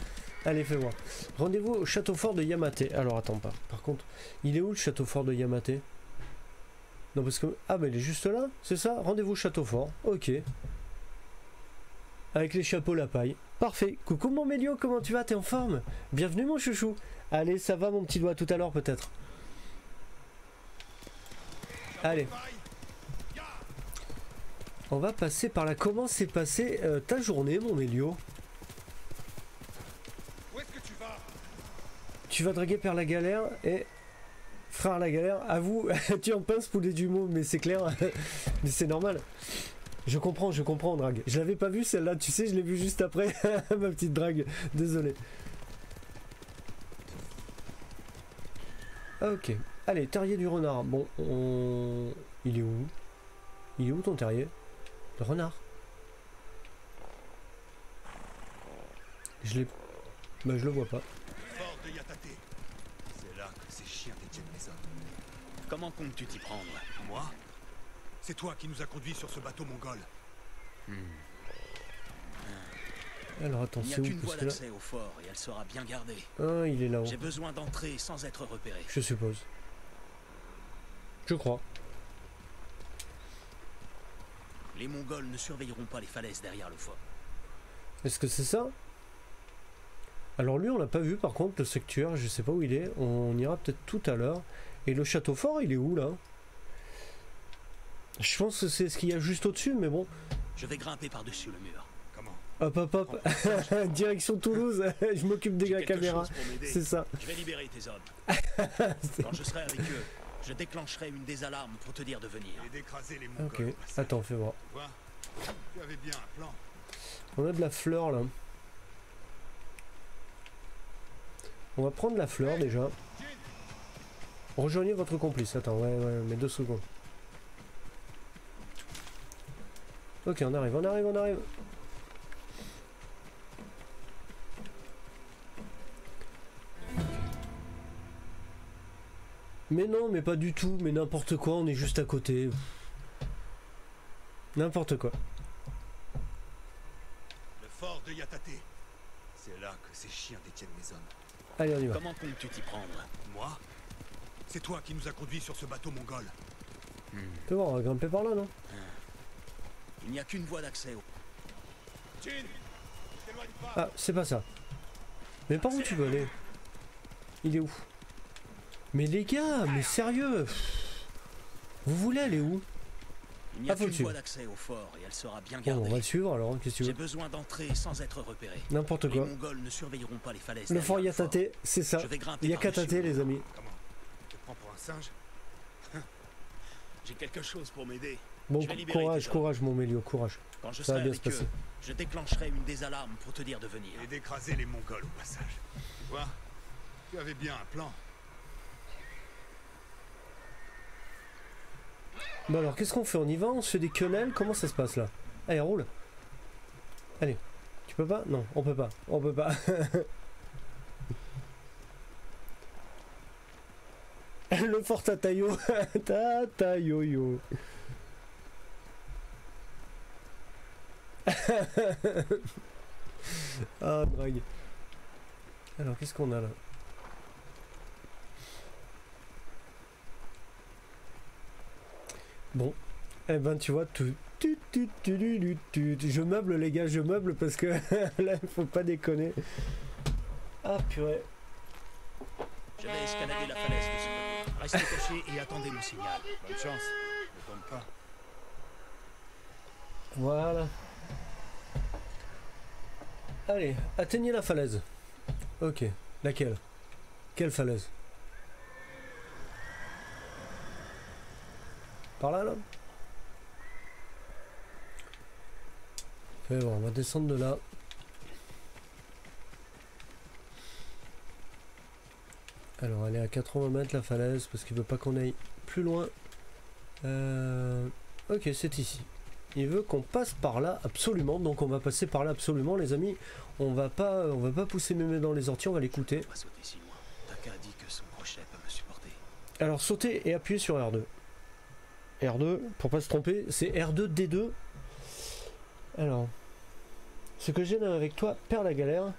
Allez, fais voir. Rendez-vous au château fort de Yatate. Alors attends pas. Par contre, il est où le château fort de Yatate? Non parce que... Ah bah il est juste là, c'est ça? Rendez-vous au château fort. Ok. Avec les chapeaux la paille. Parfait. Coucou mon Mélio, comment tu vas? T'es en forme? Bienvenue mon chouchou. Allez, ça va mon petit doigt, tout à l'heure peut-être. Allez, on va passer par là. Comment s'est passée ta journée, mon Mélio? Où est-ce que tu vas? Tu vas draguer Pèrelagalère et frère la galère. À vous, tu en pinces poulet du mot, mais c'est clair, mais c'est normal. Je comprends, drague. Je l'avais pas vue celle-là, tu sais, je l'ai vue juste après ma petite drague. Désolé. Ok. Allez, terrier du renard. Bon, on... Il est où? Il est où ton terrier? Le renard. Je l'ai... Bah, je le vois pas. Fort de Yatate. C'est là que ces chiens détiennent les hommes. Comment comptes-tu t'y prendre? Moi? C'est toi qui nous as conduits sur ce bateau mongol. Alors attends, c'est où? Il n'y a qu'une voie d'accès au fort et elle sera bien gardée. Ah, il est là-haut. J'ai besoin d'entrer sans être repéré. Je suppose. Je crois. Les Mongols ne surveilleront pas les falaises derrière le fort. Est-ce que c'est ça? Alors lui, on l'a pas vu par contre, le secteur, je sais pas où il est. On ira peut-être tout à l'heure. Et le château fort, il est où là? Je pense que c'est ce qu'il y a juste au-dessus, mais bon. Je vais grimper par-dessus le mur. Comment? Hop hop hop. Direction Toulouse. Je m'occupe de la caméra. C'est ça. Je vais libérer tes hommes. Quand je serai avec eux, je déclencherai une des alarmes pour te dire de venir. Ok, attends, fais voir. On a de la fleur là. On va prendre la fleur déjà. Rejoignez votre complice. Attends, ouais, mais 2 secondes. Ok, on arrive. Mais non, mais pas du tout, mais n'importe quoi, on est juste à côté. N'importe quoi. Le fort de Yatate. C'est là que ces chiens détiennent mes hommes. Allez, on y va. Comment peux-tu t'y prendre? Moi? C'est toi qui nous as conduits sur ce bateau mongol. Tu vois, on va grimper par là, non? Il n'y a qu'une voie d'accès au... Ah, c'est pas ça. Mais par où tu veux aller? Il est où? Mais les gars, mais sérieux, vous voulez aller où? Il n'y a qu'une voie d'accès au fort et elle sera bien gardée. On va le suivre alors, qu'est-ce que tu veux? J'ai besoin d'entrer sans être repéré. N'importe quoi. Les Mongols ne surveilleront pas les falaises. Le fort Yatate, c'est ça. Il y a qu'à tâter, les amis. Comment? Tu te prends pour un singe? J'ai quelque chose pour m'aider. Bon, courage mon Mélio, courage. Quand je serai avec eux, je déclencherai une des alarmes pour te dire de venir. Et d'écraser les Mongols au passage. Tu vois? Tu avais bien un plan. Bah alors qu'est-ce qu'on fait? On y va? On se fait des quenelles? Comment ça se passe là? Allez, roule! Allez, tu peux pas? Non, on peut pas. Le fort Tatayo. Tatayoyo. Ah, drague. Alors qu'est-ce qu'on a là? Bon, eh ben tu vois, je meuble les gars, je meuble parce que là il faut pas déconner. Ah purée. Je vais escalader la falaise de ce côté. Restez cachés et attendez le signal. Bonne chance, ne tombe pas. Voilà. Allez, atteignez la falaise. Ok, laquelle? Quelle falaise? Par là, là. Bon, on va descendre de là. Alors, elle est à 80 mètres la falaise parce qu'il veut pas qu'on aille plus loin. Ok, c'est ici. Il veut qu'on passe par là absolument, donc on va passer par là absolument, les amis. On va pas pousser mémé dans les orties, on va l'écouter. Alors, sauter et appuyer sur R2. R2, pour pas se tromper, c'est R2-D2. Alors, ce que j'aime avec toi, Pèrelagalère,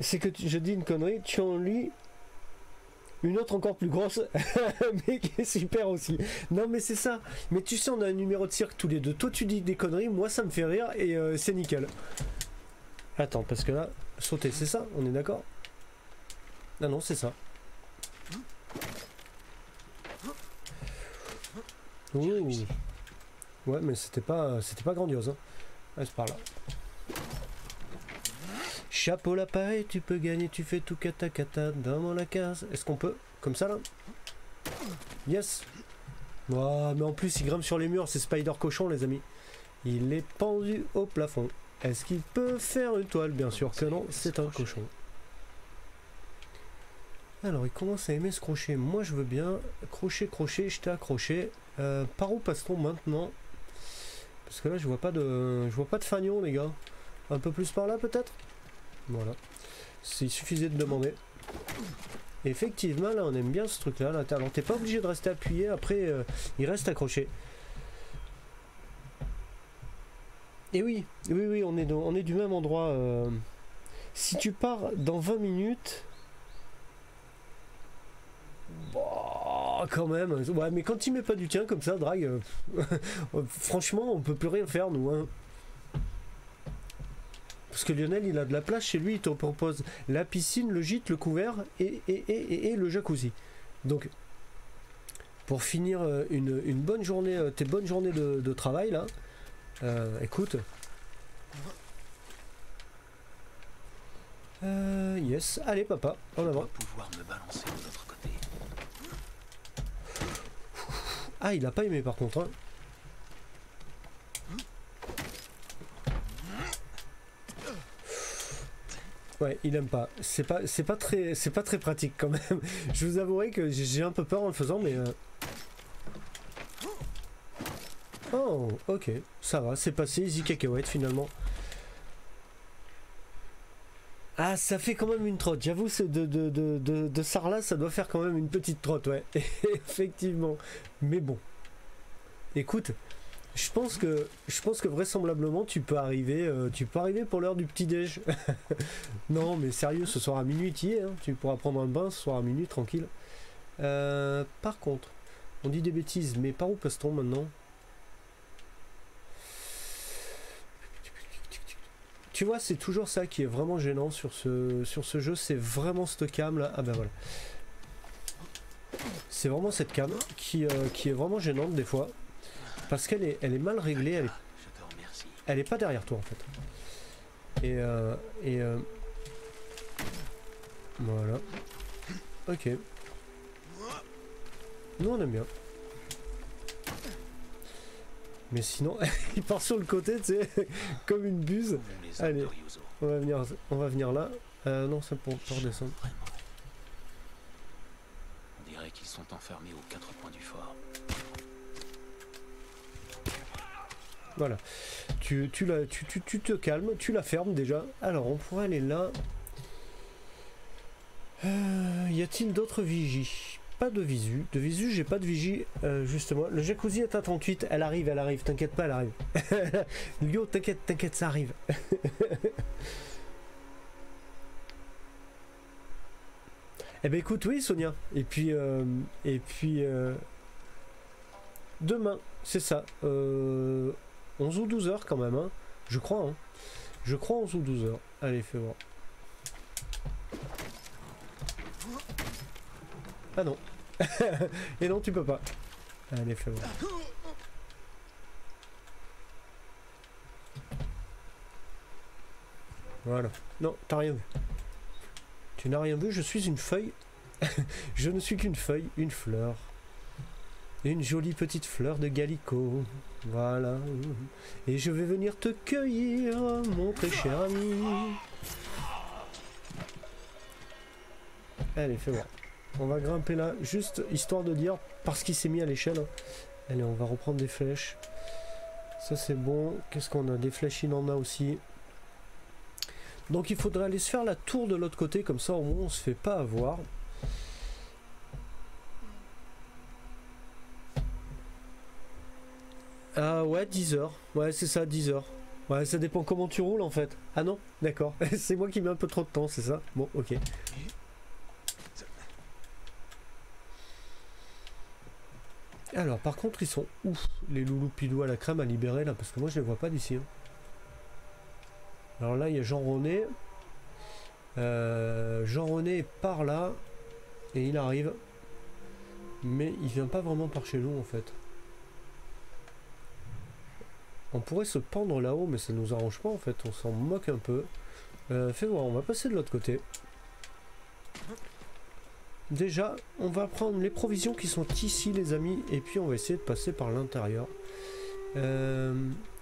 c'est que je dis une connerie, tu en lis une autre encore plus grosse, mais qui est super aussi. Non mais c'est ça, mais tu sais on a un numéro de cirque tous les deux, toi tu dis des conneries, moi ça me fait rire et c'est nickel. Attends, parce que là, sauter c'est ça, on est d'accord? Ah non, c'est ça. Ouh. Ouais mais c'était pas grandiose hein. Ah, c'est par là. Chapeau la paille, tu peux gagner, tu fais tout kata kata dans la case. Est-ce qu'on peut? Comme ça là? Yes. Wow, mais en plus il grimpe sur les murs, c'est Spider Cochon les amis. Il est pendu au plafond. Est-ce qu'il peut faire une toile? Bien sûr que non, c'est un cochon. Alors il commence à aimer se crocher, moi je veux bien. Crochet, je t'ai accroché. Par où passe-t-on maintenant? Parce que là je vois pas de fanion les gars. Un peu plus par là peut-être? Voilà. Il suffisait de demander. Effectivement là on aime bien ce truc là. Alors t'es pas obligé de rester appuyé, après il reste accroché. Et oui on est du même endroit. Si tu pars dans 20 minutes... Oh, quand même, ouais, mais quand il met pas du tien comme ça, drague, franchement, on peut plus rien faire, nous. Hein. Parce que Lionel, il a de la place chez lui, il te propose la piscine, le gîte, le couvert et le jacuzzi. Donc, pour finir une bonne journée, tes bonnes journées de travail, là, écoute. Yes, allez, papa, en avant. Pouvoir me balancer de l'autre côté. Ah, il a pas aimé par contre. Hein. Ouais, il aime pas. C'est pas très pratique quand même. Je vous avouerai que j'ai un peu peur en le faisant, mais. Oh, ok, ça va, c'est passé, easy cacahuète finalement. Ah, ça fait quand même une trotte, j'avoue, de Sarla, ça doit faire quand même une petite trotte, ouais, effectivement. Mais bon, écoute, je pense que vraisemblablement tu peux arriver pour l'heure du petit déj. Non, mais sérieux, ce soir à minuit, tu y es, hein, tu pourras prendre un bain ce soir à minuit, tranquille. Par contre, on dit des bêtises, mais par où passe-t-on maintenant? Tu vois, c'est toujours ça qui est vraiment gênant sur ce jeu, c'est vraiment cette cam là. Ah ben voilà. C'est vraiment cette cam qui est vraiment gênante des fois. Parce qu'elle est, mal réglée, elle est pas derrière toi en fait. Voilà. Ok. Nous on aime bien. Mais sinon, il part sur le côté, tu sais, comme une buse. Allez, on va venir là. Non, c'est pour redescendre. On dirait qu'ils sont enfermés aux quatre coins du fort. Voilà. Tu te calmes, tu la fermes déjà. Alors, on pourrait aller là. Y a-t-il d'autres vigies ? Pas de visu, j'ai pas de vigie, justement. Le jacuzzi est à 38, elle arrive, t'inquiète pas, elle arrive. Lio, t'inquiète, ça arrive. Eh ben écoute, oui Sonia, et puis demain, c'est ça, 11 ou 12 heures quand même, hein. Je crois 11 ou 12 heures, allez fais voir. Ah non. Et non, tu peux pas. Allez, fais voir. Voilà. Non, t'as rien vu. Tu n'as rien vu, je suis une feuille. Je ne suis qu'une feuille, une fleur. Une jolie petite fleur de gallico. Voilà. Et je vais venir te cueillir, mon très cher ami. Allez, fais voir. On va grimper là, juste histoire de dire, parce qu'il s'est mis à l'échelle. Allez, on va reprendre des flèches. Ça, c'est bon. Qu'est-ce qu'on a? Des flèches, il en a aussi. Donc, il faudrait aller se faire la tour de l'autre côté. Comme ça, au moins, on se fait pas avoir. Ah ouais, 10 heures. Ouais, c'est ça, 10 heures. Ouais, ça dépend comment tu roules, en fait. Ah non? D'accord. C'est moi qui mets un peu trop de temps, c'est ça? Bon, ok. Alors par contre ils sont ouf les loulous pilous à la crème à libérer là, parce que moi je les vois pas d'ici, hein. Alors là il y a Jean-René, Jean-René est par là et il arrive, mais il vient pas vraiment par chez nous en fait. On pourrait se pendre là-haut mais ça nous arrange pas en fait, on s'en moque un peu. Fais voir, on va passer de l'autre côté. Déjà, on va prendre les provisions qui sont ici, les amis, et puis on va essayer de passer par l'intérieur.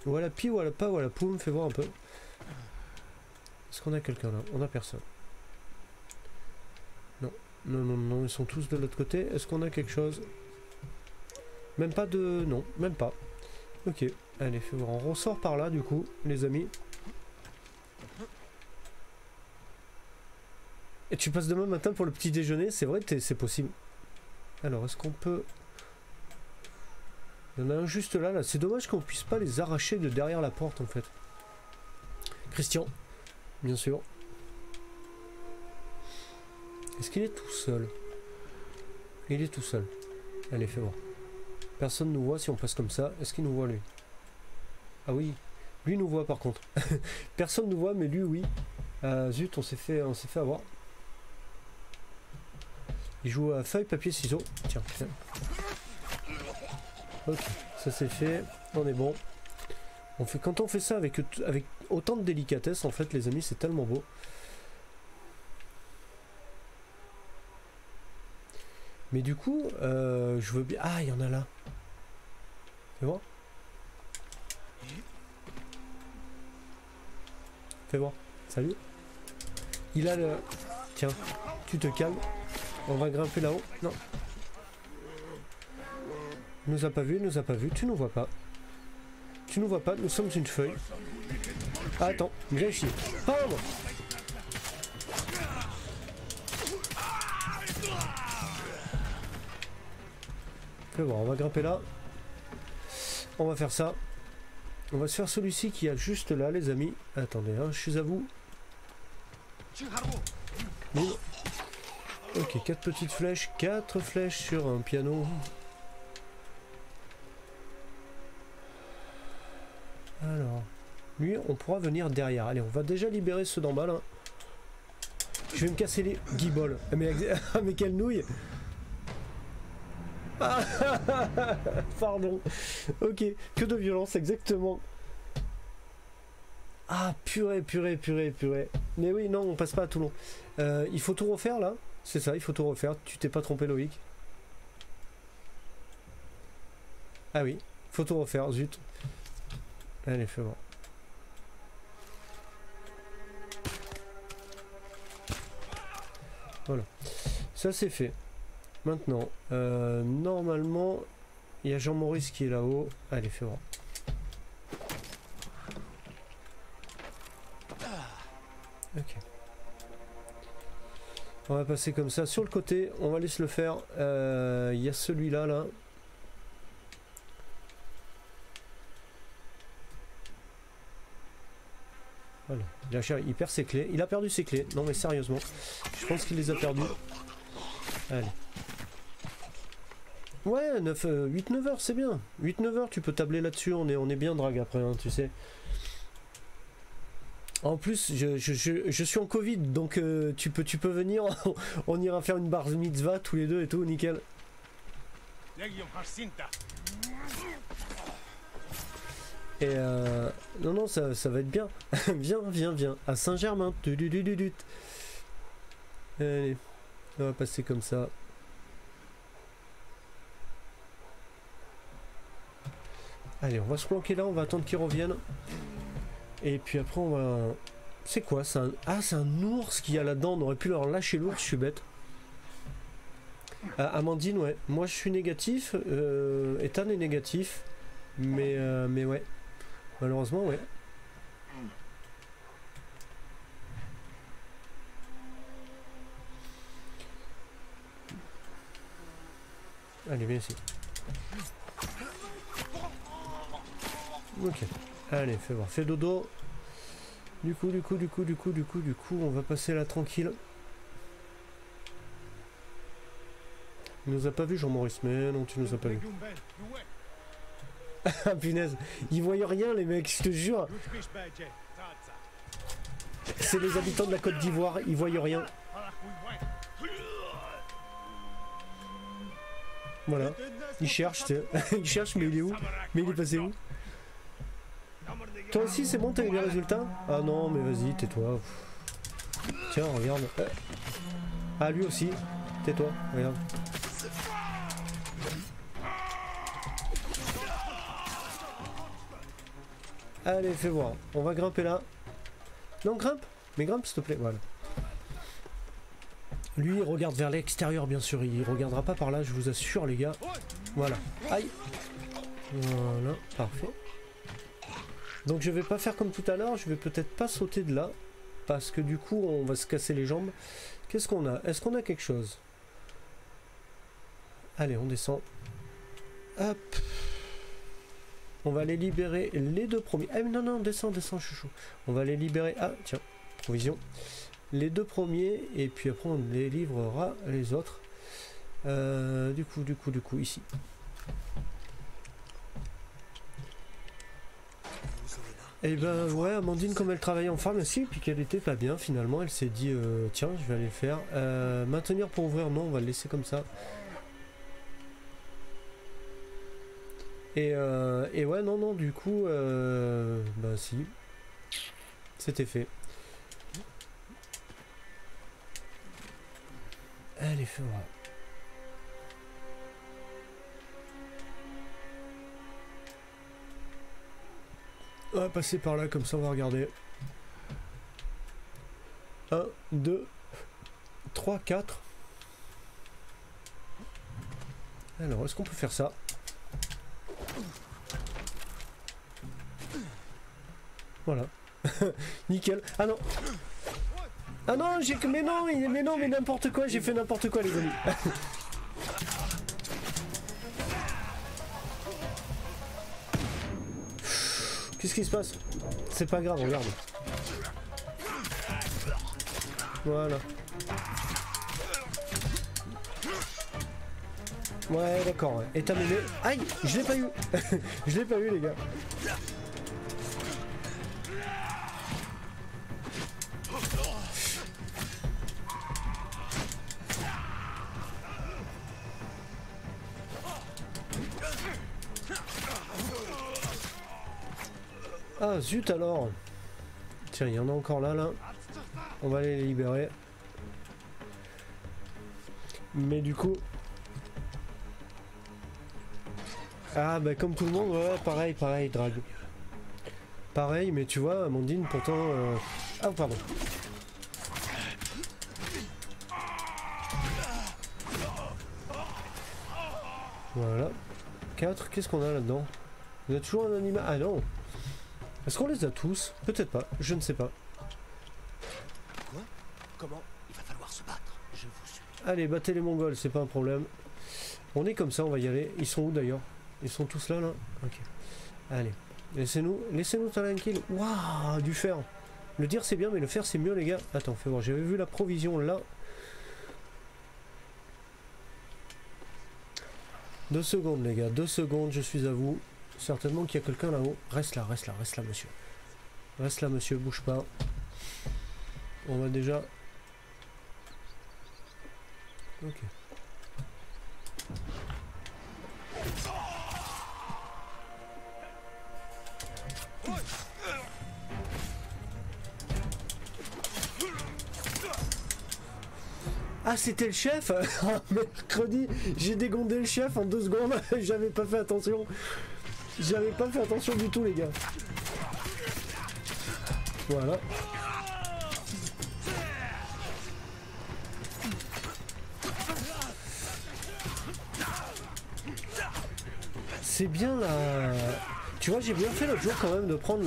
Voilà, pi, voilà, pas, voilà, poum, fais voir un peu. Est-ce qu'on a quelqu'un là? On a personne. Non, non, non, non, ils sont tous de l'autre côté. Est-ce qu'on a quelque chose? Même pas de... Non, même pas. Ok, allez, fais voir. On ressort par là, du coup, les amis. Et tu passes demain matin pour le petit déjeuner, c'est vrai, c'est possible. Alors, est-ce qu'on peut... Il y en a un juste là, là. C'est dommage qu'on puisse pas les arracher de derrière la porte, en fait. Christian, bien sûr. Est-ce qu'il est tout seul? Il est tout seul. Allez, fais voir. Personne nous voit si on passe comme ça. Est-ce qu'il nous voit, lui? Ah oui, lui nous voit, par contre. Personne nous voit, mais lui, oui. Zut, on s'est fait avoir. Il joue à feuille, papier, ciseaux. Tiens, putain. Ok, ça c'est fait. On est bon. On fait, quand on fait ça avec autant de délicatesse, en fait, les amis, c'est tellement beau. Mais du coup, je veux bien... Ah, il y en a là. Fais voir. Fais voir. Salut. Il a le... Tiens, tu te calmes. On va grimper là-haut. Non. Il nous a pas vu, il nous a pas vu. Tu nous vois pas. Tu nous vois pas, nous sommes une feuille. Ah, attends, viens ici. Pardon. Bon, on va grimper là. On va faire ça. On va se faire celui-ci qui est juste là, les amis. Attendez, hein, je suis à vous. Boum. Ok, 4 petites flèches. 4 flèches sur un piano. Alors, lui, on pourra venir derrière. Allez, on va déjà libérer ceux d'en bas, là. Je vais me casser les guibolles. Mais quelle nouille! Pardon. Ok, que de violence, exactement. Ah, purée. Mais oui, non, on passe pas à Toulon. Il faut tout refaire, là. C'est ça, il faut tout refaire. Tu t'es pas trompé, Loïc. Ah oui, faut tout refaire, zut. Allez, fais voir. Voilà. Ça, c'est fait. Maintenant, normalement, il y a Jean-Maurice qui est là-haut. Allez, fais voir. Ok. On va passer comme ça. Sur le côté, on va laisser le faire. Il y a celui-là, là. Voilà. Il perd ses clés. Il a perdu ses clés. Non, mais sérieusement. Je pense qu'il les a perdues. Allez. Ouais, 8-9 heures, c'est bien. 8-9 heures, tu peux tabler là-dessus. On est bien drague après, hein, tu sais. En plus, je suis en Covid, donc tu peux venir. On ira faire une bar mitzvah tous les deux et tout, nickel. Et non, non, ça va être bien. viens. À Saint-Germain. Allez, on va passer comme ça. Allez, on va se planquer là, on va attendre qu'ils reviennent. Et puis après, on va... C'est quoi ça? Ah, c'est un ours qu'il y a là-dedans. On aurait pu leur lâcher l'ours, je suis bête. Amandine, ouais. Moi, je suis négatif. Ethan est négatif. Mais ouais. Malheureusement, ouais. Allez, viens ici. Ok, allez, fais voir, fais dodo. Du coup, on va passer là tranquille. Il nous a pas vu, Jean-Maurice, mais non, tu nous as pas vu. Ah, punaise, ils voyaient rien, les mecs, je te jure. C'est les habitants de la Côte d'Ivoire, ils voyaient rien. Voilà, ils cherchent, ils cherchent, mais il est où? Mais il est passé où? Toi aussi c'est bon, t'as eu les résultats? Ah non mais vas-y, tais-toi. Tiens, regarde. Ah lui aussi. Tais-toi, regarde. Allez, fais voir. On va grimper là. Non, grimpe. Mais grimpe s'il te plaît, voilà. Lui il regarde vers l'extérieur bien sûr. Il regardera pas par là, je vous assure les gars. Voilà. Aïe. Voilà, parfait. Donc je vais pas faire comme tout à l'heure, je vais peut-être pas sauter de là, parce que du coup on va se casser les jambes. Qu'est-ce qu'on a? Est-ce qu'on a quelque chose? Allez, on descend. Hop. On va aller libérer les deux premiers. Ah non, non, descends, chouchou. On va les libérer. Ah, tiens, provision. Les deux premiers, et puis après on les livrera les autres. Du coup, ici. Et ben ouais, Amandine, comme elle travaillait en pharmacie, puis qu'elle était pas bien, finalement, elle s'est dit tiens, je vais aller le faire. Maintenir pour ouvrir, non, on va le laisser comme ça. Et ouais, non, du coup, bah si, c'était fait. Allez, fais voir. On va passer par là, comme ça on va regarder. 1, 2, 3, 4. Alors, est-ce qu'on peut faire ça? Voilà. Nickel. Ah non. Ah non, j'ai que... Mais non, mais n'importe quoi. J'ai fait n'importe quoi, les amis. Qu'est-ce qui se passe? C'est pas grave, regarde. Voilà. Ouais, d'accord. Et t'as mené... Aïe, je l'ai pas eu. Je l'ai pas eu, les gars. Ah zut alors. Tiens, il y en a encore là, là. On va les libérer. Mais du coup... Ah bah comme tout le monde, ouais, pareil, drague. Pareil, mais tu vois, Amandine, pourtant... Ah pardon. Voilà. 4, qu'est-ce qu'on a là-dedans? Vous êtes toujours un animal? Ah non. Est-ce qu'on les a tous? Peut-être pas, je ne sais pas. Quoi? Comment? Il va falloir se battre, je vous suis. Allez, battez les Mongols, c'est pas un problème. On est comme ça, on va y aller. Ils sont où d'ailleurs? Ils sont tous là, là? Ok. Allez, laissez-nous tranquille. Waouh, du fer. Le dire c'est bien, mais le faire c'est mieux, les gars. Attends, fais voir, j'avais vu la provision là. 2 secondes, les gars, 2 secondes, je suis à vous. Certainement qu'il y a quelqu'un là-haut. Reste là, monsieur. Bouge pas. On va déjà... Ok. Ah, c'était le chef. Mercredi, j'ai dégondé le chef en 2 secondes. J'avais pas fait attention. Du tout, les gars. Voilà. C'est bien là. Tu vois, j'ai bien fait l'autre jour quand même de prendre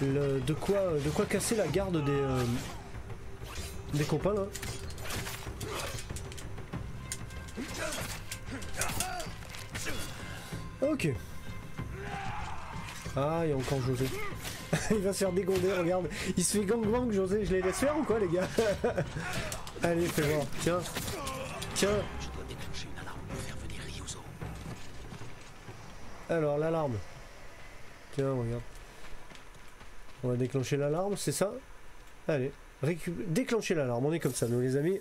le de quoi casser la garde des copains là. Ok. Ah, il y a encore José. Il va se faire dégonder, regarde. Il se fait gang-bang, José. Je les laisse faire ou quoi, les gars? Allez, fais voir. Tiens. Je dois déclencher une alarme pour faire venir Ryuzo. Alors, l'alarme. Tiens, regarde. On va déclencher l'alarme, c'est ça? Allez, déclencher l'alarme. On est comme ça, nous, les amis.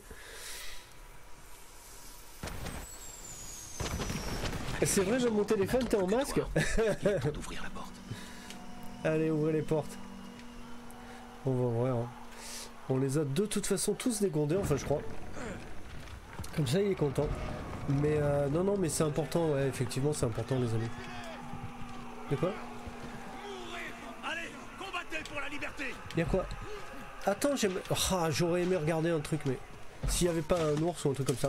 C'est vrai, même mon téléphone, t'es en masque. Allez, ouvrez les portes. On va ouvrir. Hein. On les a de toute façon tous dégondés, enfin je crois. Comme ça, il est content. Mais non, mais c'est important, ouais, effectivement, c'est important, les amis. De quoi? Allez, combattez pour la liberté. Y'a quoi? Attends, j'aurais aimé regarder un truc, mais s'il n'y avait pas un ours ou un truc comme ça.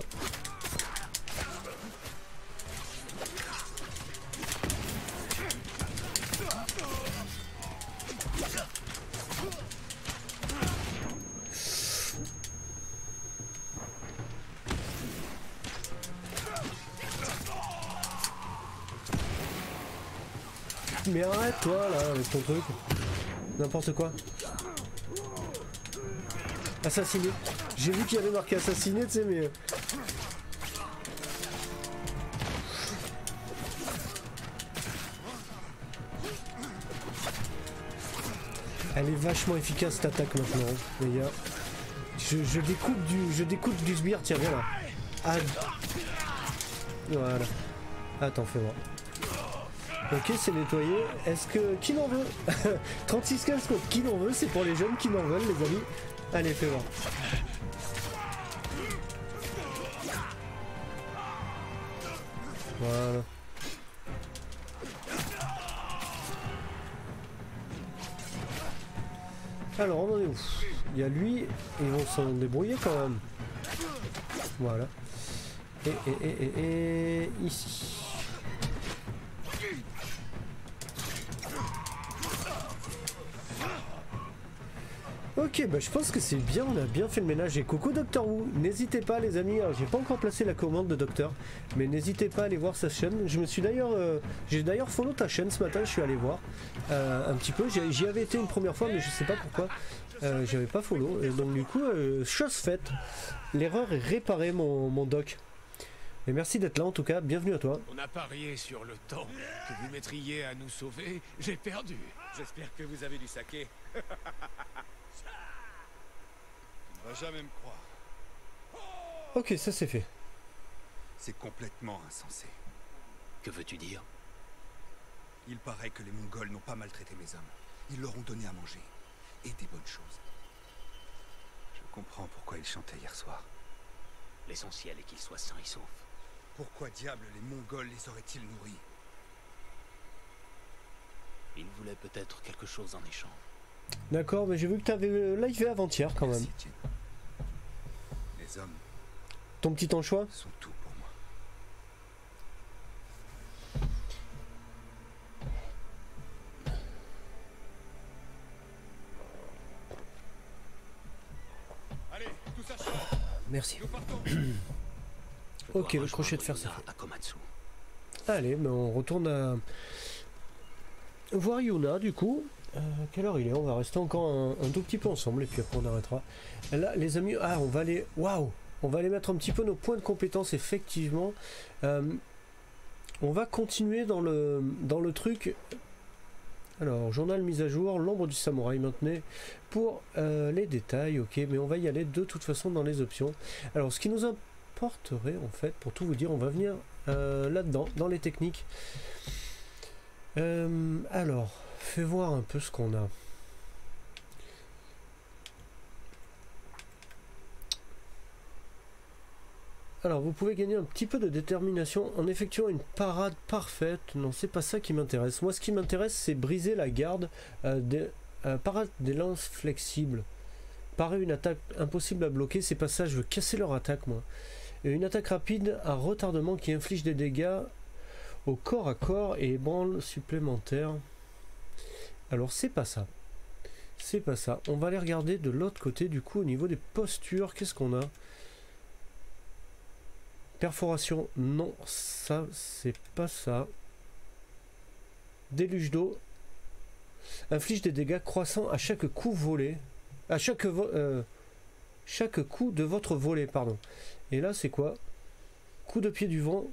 Mais arrête toi là avec ton truc. N'importe quoi. Assassiné. J'ai vu qu'il y avait marqué assassiné, tu sais, mais... Elle est vachement efficace cette attaque maintenant, hein, les gars. Je découpe du sbire, tiens, viens là. Ah. Voilà. Attends, fais voir. Ok, c'est nettoyé. Est-ce que... Qui n'en veut? 36-15, qui n'en veut? C'est pour les jeunes qui n'en veulent, les amis. Allez, fais voir. Voilà. Alors on en est où? Il y a lui et on s'en débrouillait quand même. Voilà. Et ici. Ok, bah je pense que c'est bien, on a bien fait le ménage. Et coucou Docteur Wu, n'hésitez pas les amis, j'ai pas encore placé la commande de Docteur, mais n'hésitez pas à aller voir sa chaîne. Je me suis d'ailleurs, j'ai d'ailleurs follow ta chaîne ce matin, je suis allé voir un petit peu. J'y avais été une première fois, mais je sais pas pourquoi j'avais pas follow. Et donc du coup, chose faite, l'erreur est réparée mon doc. Et merci d'être là en tout cas, bienvenue à toi. On a parié sur le temps que vous mettriez à nous sauver, j'ai perdu. J'espère que vous avez du saké. Va jamais me croire. Ok, ça c'est fait. C'est complètement insensé. Que veux-tu dire? Il paraît que les Mongols n'ont pas maltraité mes hommes. Ils leur ont donné à manger. Et des bonnes choses. Je comprends pourquoi ils chantaient hier soir. L'essentiel est qu'ils soient sains et saufs. Pourquoi diable les Mongols les auraient-ils nourris? Ils voulaient peut-être quelque chose en échange. D'accord, mais j'ai vu que t'avais live avant-hier quand même. Les hommes, ton petit anchois sont tout pour moi. Allez, tout ça sort. Merci. Ok, le crochet de fer ça. Allez, mais on retourne à voir Yuna du coup. Quelle heure il est? On va rester encore un tout petit peu ensemble et puis après on arrêtera. Là les amis, ah on va aller, waouh, on va aller mettre un petit peu nos points de compétence effectivement. On va continuer dans le truc. Alors journal mise à jour, l'ombre du samouraï maintenait pour les détails, ok, mais on va y aller de toute façon dans les options. Alors ce qui nous importerait en fait, pour tout vous dire, on va venir là-dedans, dans les techniques. Alors, fais voir un peu ce qu'on a. Alors, vous pouvez gagner un petit peu de détermination en effectuant une parade parfaite. Non, c'est pas ça qui m'intéresse. Moi, ce qui m'intéresse, c'est briser la garde. Parade des lances flexibles. Parer une attaque impossible à bloquer. C'est pas ça, je veux casser leur attaque, moi. Et une attaque rapide à retardement qui inflige des dégâts au corps à corps et ébranle supplémentaire. Alors c'est pas ça. C'est pas ça. On va aller regarder de l'autre côté du coup au niveau des postures. Qu'est-ce qu'on a? Perforation. Non, ça c'est pas ça. Déluge d'eau. Inflige des dégâts croissants à chaque coup volé. À chaque coup de votre volée, pardon. Et là c'est quoi? Coup de pied du vent.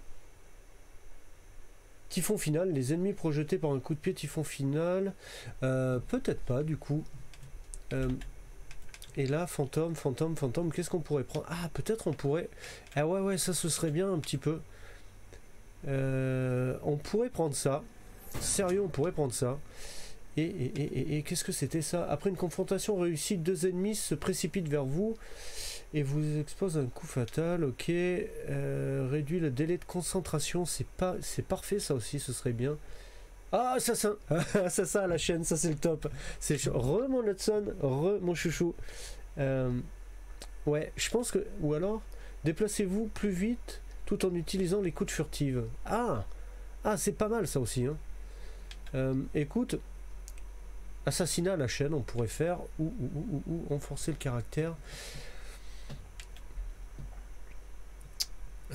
Typhon final, les ennemis projetés par un coup de pied typhon final, peut-être pas du coup. Et là, fantôme, qu'est-ce qu'on pourrait prendre? Ah, peut-être on pourrait... Ah ouais, ça ce serait bien un petit peu. On pourrait prendre ça. Sérieux, on pourrait prendre ça. Et qu'est-ce que c'était ça? Après une confrontation réussie, deux ennemis se précipitent vers vous et vous expose un coup fatal, ok. Réduit le délai de concentration, c'est parfait ça aussi, ce serait bien. Ah, assassin, assassin à la chaîne, ça c'est le top. C'est re mon Hudson, re mon chouchou. Ouais, je pense que, ou alors, déplacez-vous plus vite tout en utilisant les coudes furtives. Ah c'est pas mal ça aussi. Hein. Écoute, assassinat à la chaîne, on pourrait faire, ou renforcer le caractère.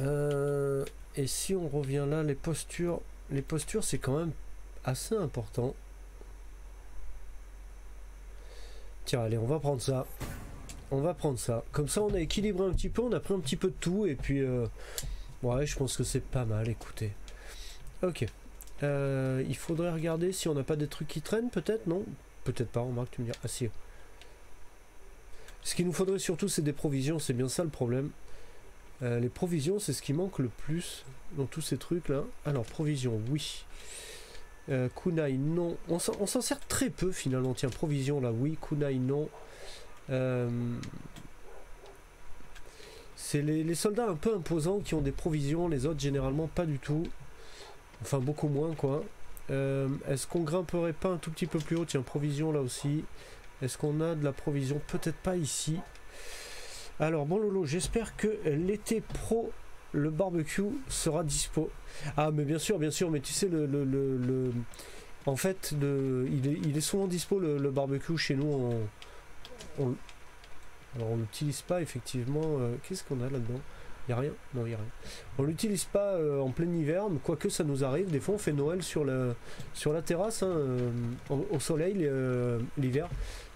Et si on revient là, les postures c'est quand même assez important. Tiens, allez, on va prendre ça. On va prendre ça. Comme ça, on a équilibré un petit peu, on a pris un petit peu de tout. Et puis, ouais, je pense que c'est pas mal, écoutez. Ok. Il faudrait regarder si on n'a pas des trucs qui traînent, peut-être, non? Peut-être pas, remarque, tu me diras. Ah si. Ce qu'il nous faudrait surtout, c'est des provisions, c'est bien ça le problème. Les provisions, c'est ce qui manque le plus dans tous ces trucs là. Alors provisions, oui. Kunai, non. On s'en sert très peu finalement. Tiens, provisions là, oui. Kunai, non. C'est les soldats un peu imposants qui ont des provisions. Les autres, généralement, pas du tout. Enfin, beaucoup moins quoi. Est-ce qu'on grimperait pas un tout petit peu plus haut? Tiens, provisions là aussi. Est-ce qu'on a de la provision? Peut-être pas ici. Alors, bon Lolo, j'espère que l'été pro, le barbecue sera dispo. Ah, mais bien sûr, mais tu sais, en fait, il est souvent dispo le barbecue chez nous. Alors, on l'utilise pas, effectivement. Qu'est-ce qu'on a là-dedans? Il n'y a rien? Non, il n'y a rien. On l'utilise pas en plein hiver, quoique ça nous arrive. Des fois, on fait Noël sur la terrasse, hein, au soleil, l'hiver.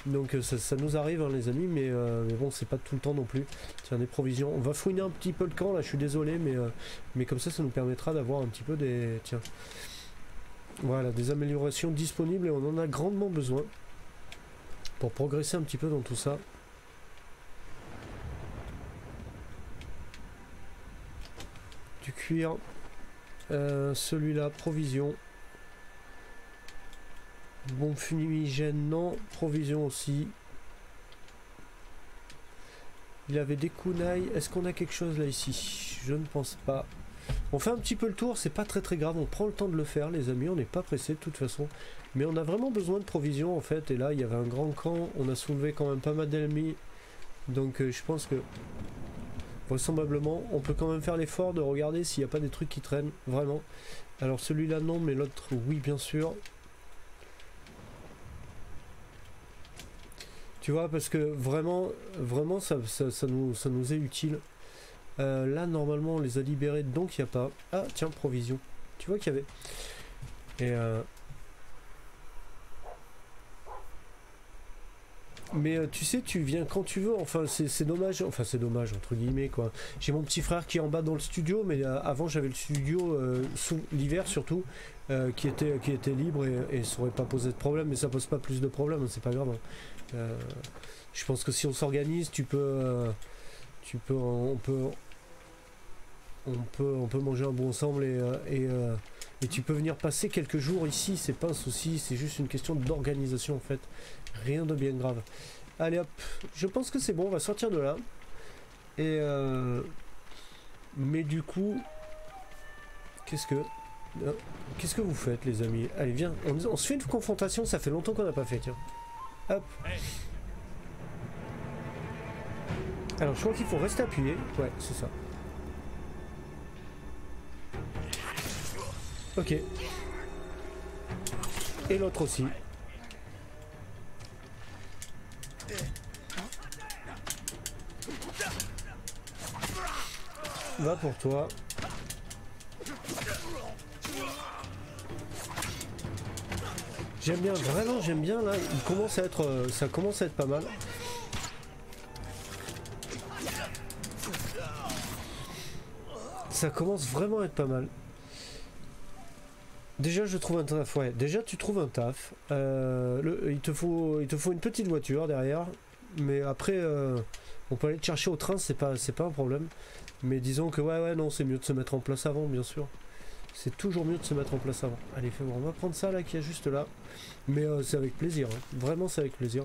Donc ça nous arrive, hein, les amis, mais bon, c'est pas tout le temps non plus. Tiens, des provisions. On va fouiner un petit peu le camp, là, je suis désolé, mais comme ça, ça nous permettra d'avoir un petit peu des... Tiens. Voilà, des améliorations disponibles, et on en a grandement besoin pour progresser un petit peu dans tout ça. Du cuir, celui-là, provision, bombe fumigène, non, provision aussi. Il avait des kunai. Est-ce qu'on a quelque chose là ici? Je ne pense pas. On fait un petit peu le tour, c'est pas très très grave, on prend le temps de le faire, les amis, on n'est pas pressé de toute façon, mais on a vraiment besoin de provisions en fait. Et là il y avait un grand camp, on a soulevé quand même pas mal d'ennemis, donc je pense que vraisemblablement, on peut quand même faire l'effort de regarder s'il n'y a pas des trucs qui traînent, vraiment. Alors celui-là non, mais l'autre oui bien sûr. Tu vois, parce que vraiment, vraiment ça nous est utile. Là normalement on les a libérés, donc il n'y a pas... Ah tiens, provision. Tu vois qu'il y avait... Mais tu sais, tu viens quand tu veux, enfin c'est dommage, enfin c'est dommage entre guillemets quoi. J'ai mon petit frère qui est en bas dans le studio, mais avant j'avais le studio sous l'hiver surtout, qui était libre et ça aurait pas posé de problème, mais ça pose pas plus de problème, c'est pas grave. Hein. Je pense que si on s'organise, on peut manger un bout ensemble et tu peux venir passer quelques jours ici, c'est pas un souci, c'est juste une question d'organisation en fait. Rien de bien grave. Allez hop, je pense que c'est bon, on va sortir de là. Et mais du coup, qu'est-ce que vous faites les amis? Allez viens, on se fait une confrontation, ça fait longtemps qu'on n'a pas fait, tiens. Hop. Alors je crois qu'il faut rester appuyé, ouais c'est ça. Ok. Et l'autre aussi. Va pour toi. J'aime bien, vraiment j'aime bien là, il commence à être, ça commence à être pas mal. Ça commence vraiment à être pas mal. Déjà je trouve un taf, ouais, déjà tu trouves un taf, il te faut une petite voiture derrière, mais après on peut aller te chercher au train, c'est pas un problème, mais disons que ouais non, c'est mieux de se mettre en place avant, bien sûr, c'est toujours mieux de se mettre en place avant. Allez fais voir, on va prendre ça là qui est juste là, mais c'est avec plaisir, hein. Vraiment c'est avec plaisir.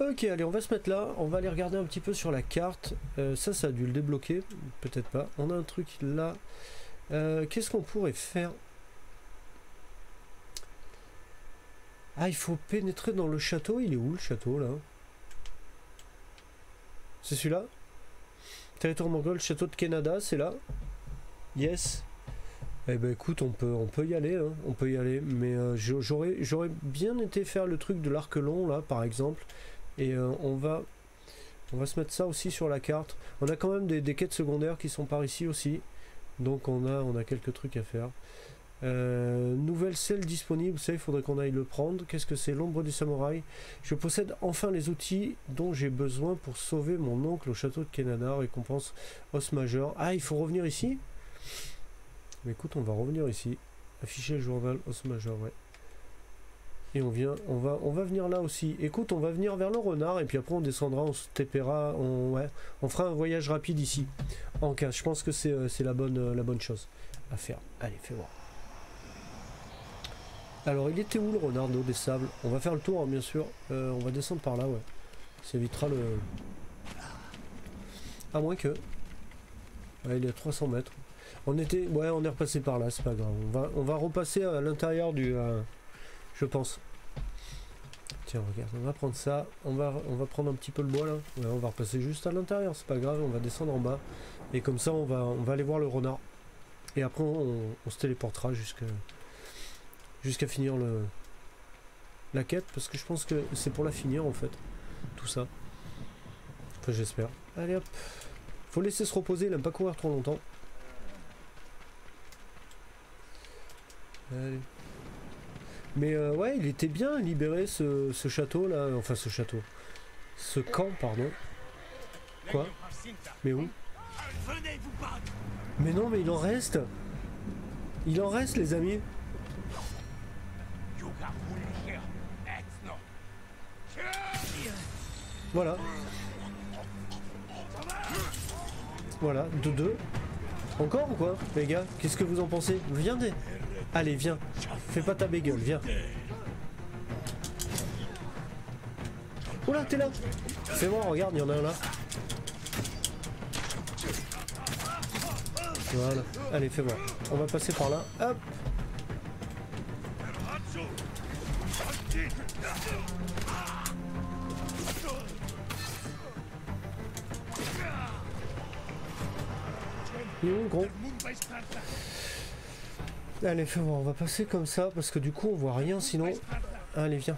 Ok, allez, on va se mettre là, on va aller regarder un petit peu sur la carte, ça a dû le débloquer, peut-être pas, on a un truc là, qu'est-ce qu'on pourrait faire? Ah, il faut pénétrer dans le château, il est où le château là? C'est celui-là? Territoire mongol, château de Canada, c'est là? Yes. Eh ben écoute, on peut y aller, hein. On peut y aller, mais j'aurais bien été faire le truc de l'arc long là par exemple. Et on va se mettre ça aussi sur la carte. On a quand même des quêtes secondaires qui sont par ici aussi. Donc on a quelques trucs à faire. Nouvelle selle disponible, ça il faudrait qu'on aille le prendre. Qu'est-ce que c'est? L'ombre du samouraï. Je possède enfin les outils dont j'ai besoin pour sauver mon oncle au château de Canada. Récompense os majeur. Ah, il faut revenir ici? Mais écoute, on va revenir ici. Afficher le journal os majeur, ouais. Et on va venir là aussi. Écoute, on va venir vers le renard et puis après on descendra, on se tépera, on fera un voyage rapide ici. En cas, je pense que c'est la bonne chose à faire. Allez, fais voir. Alors, il était où le renard d'eau des sables? On va faire le tour, hein, bien sûr. On va descendre par là, ouais. Ça évitera le... À moins que... Ouais, il est à 300 mètres. On était... Ouais, on est repassé par là, c'est pas grave. On va repasser à l'intérieur je pense. Tiens, regarde, on va prendre ça, on va prendre un petit peu le bois là. Ouais, on va repasser juste à l'intérieur, c'est pas grave, on va descendre en bas. Et comme ça, on va aller voir le renard. Et après, on se téléportera jusqu'à finir la quête, parce que je pense que c'est pour la finir en fait, tout ça. Enfin, j'espère. Allez hop. Faut laisser se reposer, il n'aime pas courir trop longtemps. Allez. Mais ouais, il était bien libéré ce château là, enfin ce château, ce camp pardon. Quoi? Mais où? Mais non, mais il en reste les amis. Voilà. Voilà, de deux. Encore ou quoi, les gars? Qu'est-ce que vous en pensez? Viendez. Allez, viens. Fais pas ta bégueule, viens. Oula, t'es là. C'est bon, regarde, il y en a un là. Voilà. Allez, fais voir. On va passer par là. Hop. Il est où, gros? Allez, fais voir, on va passer comme ça parce que du coup on voit rien sinon. Allez, viens.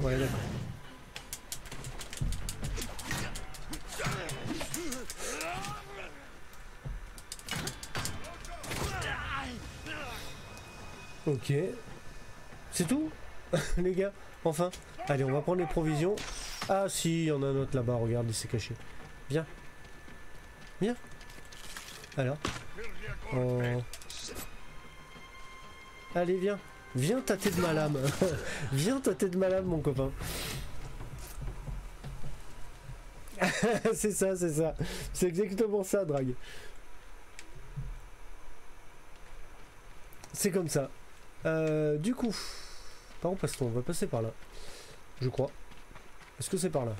Ouais, d'accord. Ok. C'est tout les gars, enfin. Allez, on va prendre les provisions. Ah si, il y en a un autre là-bas, regarde, il s'est caché. Viens. Viens. Alors. Oh. Allez, viens. Viens tâter de ma lame. Viens tâter de ma lame, mon copain. C'est ça, c'est ça. C'est exactement ça, drague. C'est comme ça. Du coup... Par où passe-t-on? On va passer par là. Je crois. Est-ce que c'est par là?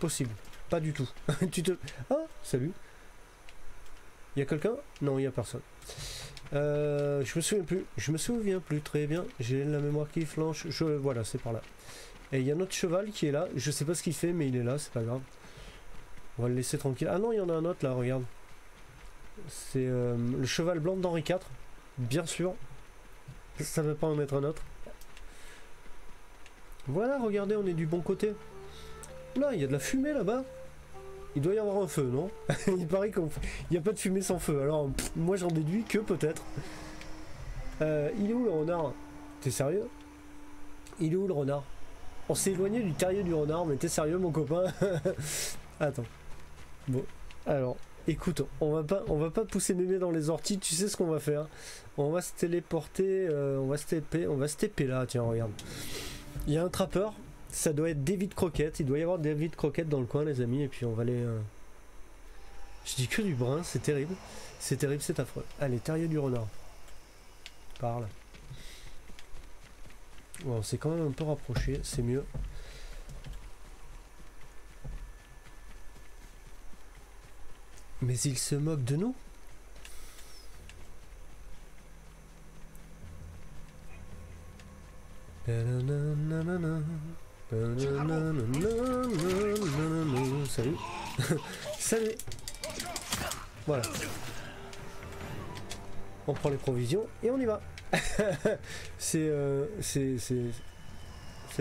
Possible. Pas du tout. Tu te... Ah, salut. Y a quelqu'un? Non, il n'y a personne. Je me souviens plus très bien. J'ai la mémoire qui flanche. Voilà, c'est par là. Et il y a notre cheval qui est là. Je sais pas ce qu'il fait, mais il est là, c'est pas grave. On va le laisser tranquille. Ah non, il y en a un autre là, regarde. C'est le cheval blanc d'Henri IV. Bien sûr. Ça ne va pas en être un autre. Voilà, regardez, on est du bon côté. Là, il y a de la fumée là-bas. Il doit y avoir un feu, non? Il paraît qu'il n'y a pas de fumée sans feu. Alors, pff, moi, j'en déduis que peut-être. Il est où le renard? T'es sérieux? Il est où le renard? On s'est éloigné du terrier du renard, mais t'es sérieux, mon copain? Attends. Bon, alors, écoute, on va pas pousser mémé dans les orties. Tu sais ce qu'on va faire? On va se téléporter, on va se taper là. Tiens, regarde. Il y a un trappeur. Ça doit être David Croquette, il doit y avoir David Croquette dans le coin les amis, et puis on va aller... Je dis que du brin, c'est terrible, c'est affreux. Allez, terrier du renard. Par là. Bon, on s'est quand même un peu rapproché, c'est mieux. Mais il se moque de nous. Salut. Salut. Voilà. On prend les provisions et on y va. C'est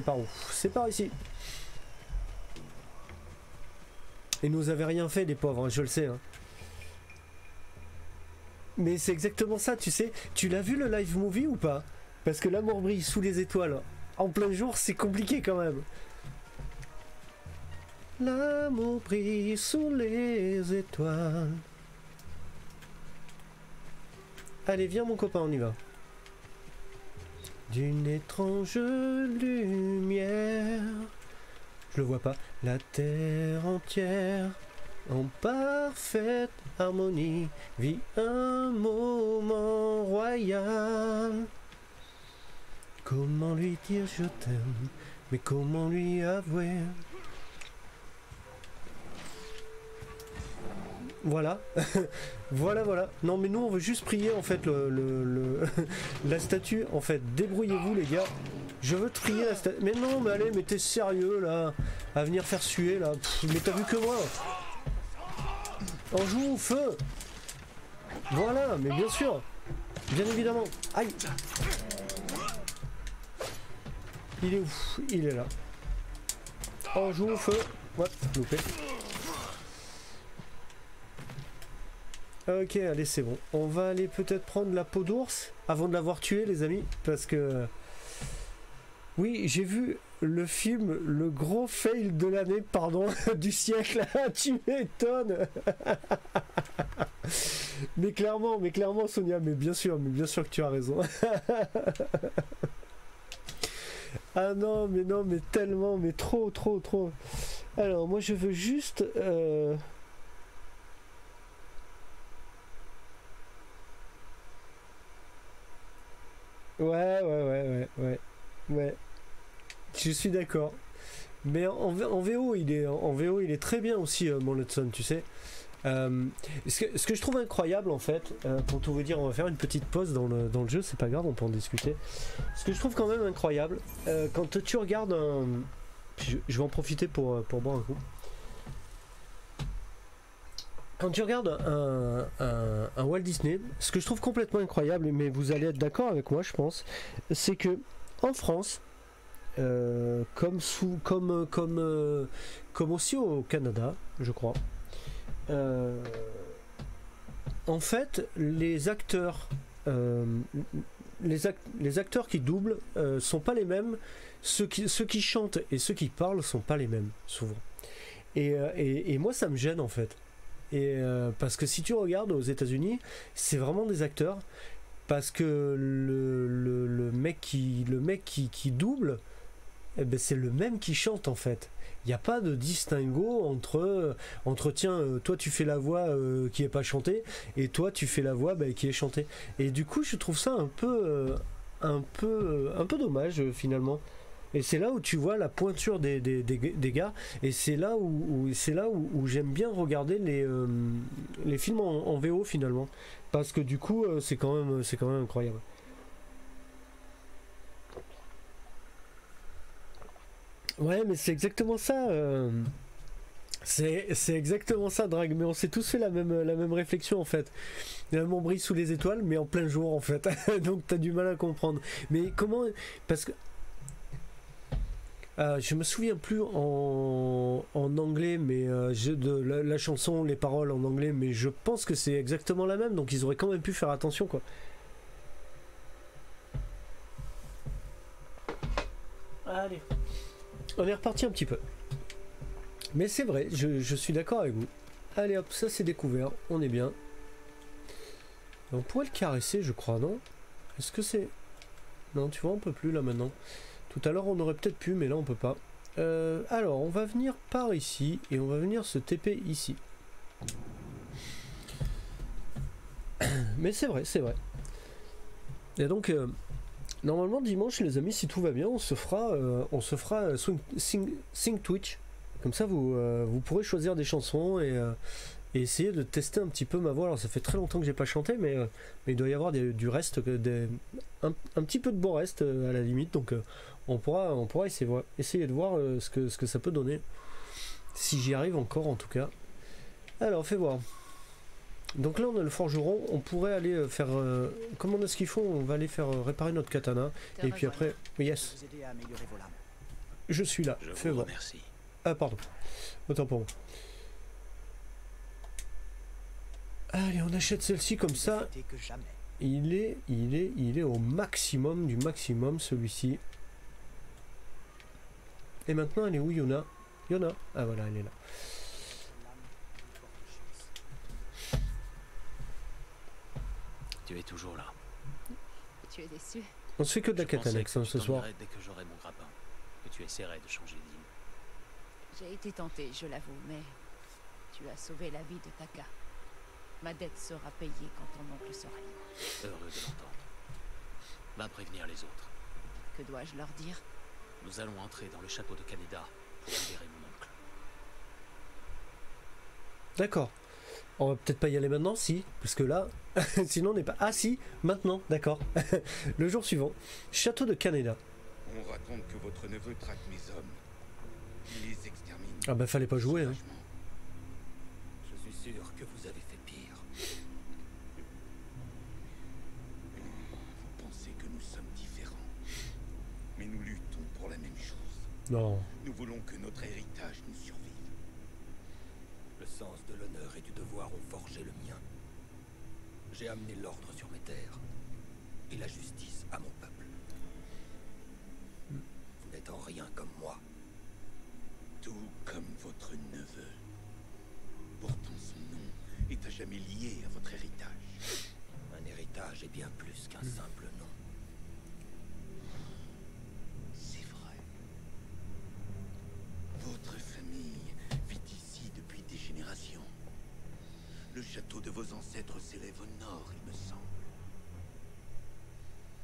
par où? C'est par ici. Et nous avait rien fait les pauvres, hein, je le sais. Hein. Mais c'est exactement ça, tu sais. Tu l'as vu le live movie ou pas? Parce que l'amour brille sous les étoiles. En plein jour, c'est compliqué quand même. L'amour brille sous les étoiles. Allez, viens mon copain, on y va. D'une étrange lumière. Je le vois pas. La terre entière, en parfaite harmonie, vit un moment royal. Comment lui dire je t'aime, mais comment lui avouer? Voilà. voilà. Non mais nous on veut juste prier en fait la statue. En fait, débrouillez-vous les gars. Je veux trier la statue. Mais non mais allez, mais t'es sérieux là. À venir faire suer là. Pff, mais t'as vu que moi. On joue au feu. Voilà, mais bien sûr. Bien évidemment. Aïe. Il est où? Il est là. On joue au feu. What? Loupé. Ok, allez, c'est bon. On va aller peut-être prendre la peau d'ours avant de l'avoir tué, les amis. Parce que... Oui, j'ai vu le film, le gros fail de l'année, pardon, du siècle. Tu m'étonnes. Mais clairement, Sonia, mais bien sûr que tu as raison. Ah non, mais tellement, mais trop. Alors, moi, je veux juste... Ouais. Je suis d'accord. Mais en VO, il est très bien aussi, mon Hudson, tu sais. Ce que je trouve incroyable, en fait, pour tout vous dire, on va faire une petite pause dans le jeu, c'est pas grave, on peut en discuter. Ce que je trouve quand même incroyable, quand tu regardes un... Je vais en profiter pour boire un coup. Quand tu regardes un Walt Disney, ce que je trouve complètement incroyable, mais vous allez être d'accord avec moi, je pense, c'est que en France, comme aussi au Canada, je crois, en fait, les acteurs qui doublent sont pas les mêmes. Ceux qui chantent et ceux qui parlent sont pas les mêmes souvent. Et moi, ça me gêne en fait. Parce que si tu regardes aux États-Unis, c'est vraiment des acteurs. Parce que le mec qui double, eh ben c'est le même qui chante en fait. Il n'y a pas de distinguo entre tiens, toi tu fais la voix qui n'est pas chantée et toi tu fais la voix qui est chantée. Et du coup, je trouve ça un peu dommage finalement. Et c'est là où tu vois la pointure des gars, et c'est là où j'aime bien regarder les films en VO finalement, parce que du coup c'est quand même incroyable. Ouais, mais c'est exactement ça. C'est exactement ça, Drag, mais on s'est tous fait la même réflexion en fait. On brille sous les étoiles, mais en plein jour en fait. Donc t'as du mal à comprendre. Mais comment? Parce que je me souviens plus en anglais, mais la chanson, les paroles en anglais, mais je pense que c'est exactement la même, donc ils auraient quand même pu faire attention quoi. Allez, on est reparti un petit peu. Mais c'est vrai, je suis d'accord avec vous. Allez hop, ça c'est découvert, on est bien. On pourrait le caresser, je crois, non? Est-ce que c'est... Non, tu vois, on peut plus là maintenant. Tout à l'heure on aurait peut-être pu, mais là on peut pas. Alors on va venir par ici et on va venir se TP ici. Mais c'est vrai. Et donc normalement dimanche les amis, si tout va bien, on se fera Sync Twitch. Comme ça vous pourrez choisir des chansons et essayer de tester un petit peu ma voix. Alors ça fait très longtemps que j'ai pas chanté, mais il doit y avoir du reste, un petit peu de beau reste à la limite, donc on pourra essayer de voir ce que ça peut donner, si j'y arrive encore en tout cas. Alors fais voir. Donc là on a le forgeron, on pourrait aller faire comme on a ce qu'il faut, on va aller faire réparer notre katana et puis après... Yes, je suis là, fais voir. Ah pardon, autant pour moi. Allez, on achète celle-ci comme ça. Il est au maximum du maximum celui-ci. Et maintenant, elle est où, Yuna? Yuna? Ah voilà, elle est là. Tu es toujours là. Tu es déçu. On se fait que de la catanex ce soir. Dès que j'aurai mon grappin, que tu essaierais de changer d'île. J'ai été tenté, je l'avoue, mais tu as sauvé la vie de Taka. Ma dette sera payée quand ton oncle sera libre. Heureux de l'entendre. Va prévenir les autres. Que dois-je leur dire? Nous allons entrer dans le château de Canada pour libérer mon oncle. D'accord. On va peut-être pas y aller maintenant, si, parce que là, sinon on n'est pas... Ah si, maintenant, d'accord. Le jour suivant, château de Canada. On raconte que votre neveu traque mes hommes. Il les extermine. Ah bah fallait pas jouer, hein. Je suis sûr que vous avez fait pire. Vous pensez que nous sommes différents. Mais nous luttons pour la même chose. Non. Nous voulons que notre héritage nous survive. Le sens de l'honneur et du devoir ont forgé le mien. J'ai amené l'ordre sur mes terres et la justice à mon peuple. Vous n'êtes en rien comme moi. Tout comme votre neveu. Pourtant son nom est à jamais lié à votre héritage. Un héritage est bien plus qu'un simple nom. C'est vrai. Votre famille vit ici depuis des générations. Le château de vos ancêtres s'élève au nord, il me semble.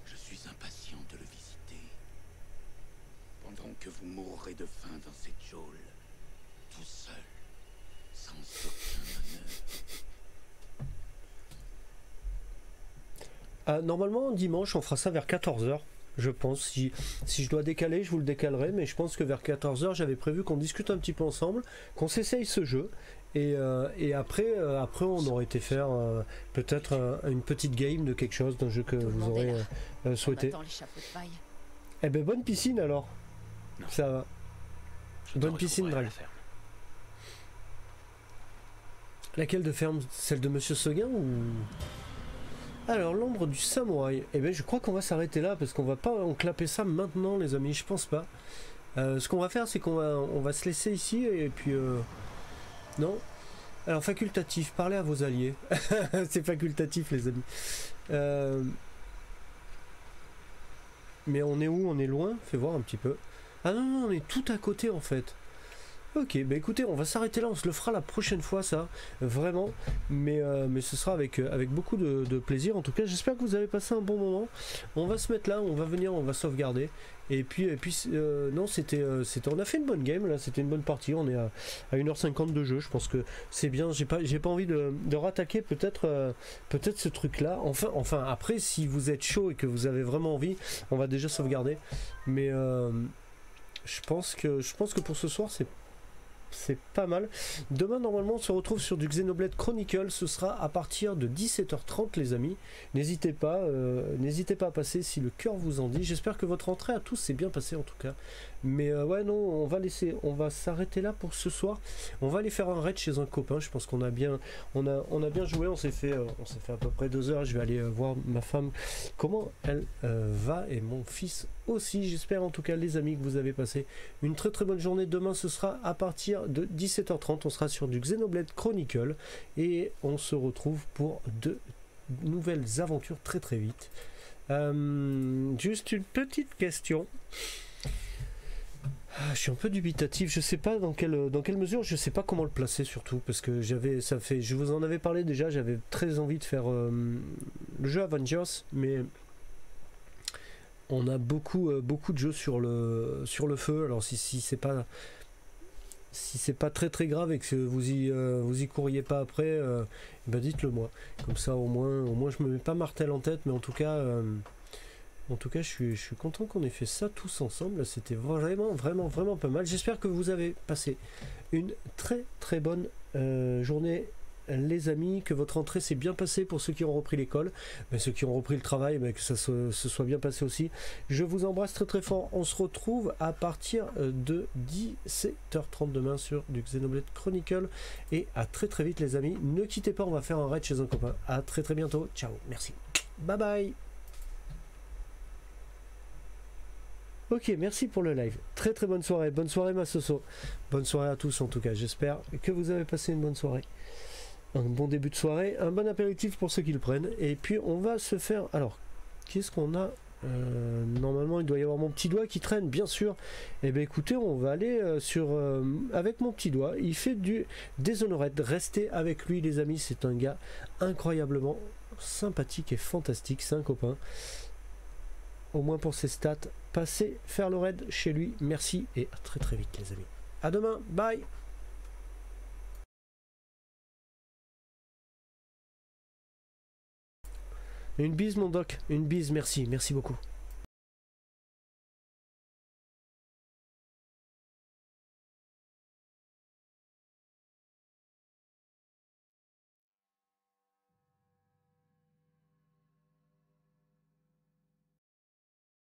Je suis impatient de le visiter. Pendant que vous mourrez de faim dans cette geôle, tout seul, sans aucun honneur. Normalement, dimanche, on fera ça vers 14h, je pense. Si je dois décaler, je vous le décalerai, mais je pense que vers 14h, j'avais prévu qu'on discute un petit peu ensemble, qu'on s'essaye ce jeu, et après, on aurait été faire peut-être une petite game de quelque chose, d'un jeu que vous aurez souhaité. Eh ben bonne piscine alors. Non. Ça va. Bonne piscine Drag. Laquelle de ferme? Celle de Monsieur Seguin ou... Alors l'ombre du samouraï. Eh ben je crois qu'on va s'arrêter là parce qu'on va pas enclaper ça maintenant les amis, je pense pas. Ce qu'on va faire c'est qu'on va, se laisser ici et puis... Non. Alors facultatif, parlez à vos alliés. C'est facultatif les amis. Mais on est où? On est loin? Fais voir un petit peu. Ah non, non, on est tout à côté en fait. Ok, bah écoutez, on va s'arrêter là, on se le fera la prochaine fois ça, vraiment. Mais ce sera avec beaucoup de plaisir. En tout cas, j'espère que vous avez passé un bon moment. On va se mettre là, on va venir, on va sauvegarder. Et puis non, on a fait une bonne game, là, c'était une bonne partie. On est à 1h50 de jeu, je pense que c'est bien. J'ai pas envie de rattaquer peut-être ce truc-là. Enfin, après, si vous êtes chaud et que vous avez vraiment envie, on va déjà sauvegarder. Mais je pense que pour ce soir, c'est pas mal. Demain, normalement, on se retrouve sur du Xenoblade Chronicle. Ce sera à partir de 17h30, les amis. N'hésitez pas à passer si le cœur vous en dit. J'espère que votre entrée à tous s'est bien passée, en tout cas. Mais ouais, non, on va s'arrêter là pour ce soir. On va aller faire un raid chez un copain. Je pense qu'on a bien, on a bien joué. On s'est fait à peu près 2 heures. Je vais aller voir ma femme, comment elle va, et mon fils aussi. J'espère en tout cas, les amis, que vous avez passé une très très bonne journée. Demain, ce sera à partir de 17h30, on sera sur du Xenoblade Chronicle et on se retrouve pour de nouvelles aventures très très vite. Juste une petite question. Je suis un peu dubitatif, je sais pas dans quelle mesure, je sais pas comment le placer surtout parce que je vous en avais parlé déjà, j'avais très envie de faire le jeu Avengers, mais on a beaucoup de jeux sur le feu. Alors si c'est pas très très grave et que vous y courriez pas après, ben dites-le moi. Comme ça au moins je me mets pas martel en tête, mais en tout cas je suis content qu'on ait fait ça tous ensemble. C'était vraiment pas mal. J'espère que vous avez passé une très très bonne journée. Les amis, que votre entrée s'est bien passée pour ceux qui ont repris l'école, mais ceux qui ont repris le travail, mais que ça se soit bien passé aussi. Je vous embrasse très très fort. On se retrouve à partir de 17h30 demain sur du Xenoblade Chronicle. Et à très très vite les amis. Ne quittez pas, on va faire un raid chez un copain. À très très bientôt. Ciao, merci. Bye bye. Ok, merci pour le live. Très très bonne soirée ma Soso. Bonne soirée à tous en tout cas. J'espère que vous avez passé une bonne soirée. Un bon début de soirée, un bon apéritif pour ceux qui le prennent. Et puis on va se faire... Alors, qu'est-ce qu'on a normalement il doit y avoir mon petit doigt qui traîne, bien sûr. Et bien écoutez, on va aller avec mon petit doigt. Il fait du Dishonored. Restez avec lui les amis, c'est un gars incroyablement sympathique et fantastique. C'est un copain. Au moins pour ses stats. Passez faire le raid chez lui. Merci et à très très vite les amis. À demain, bye. Une bise, mon doc. Une bise, merci. Merci beaucoup.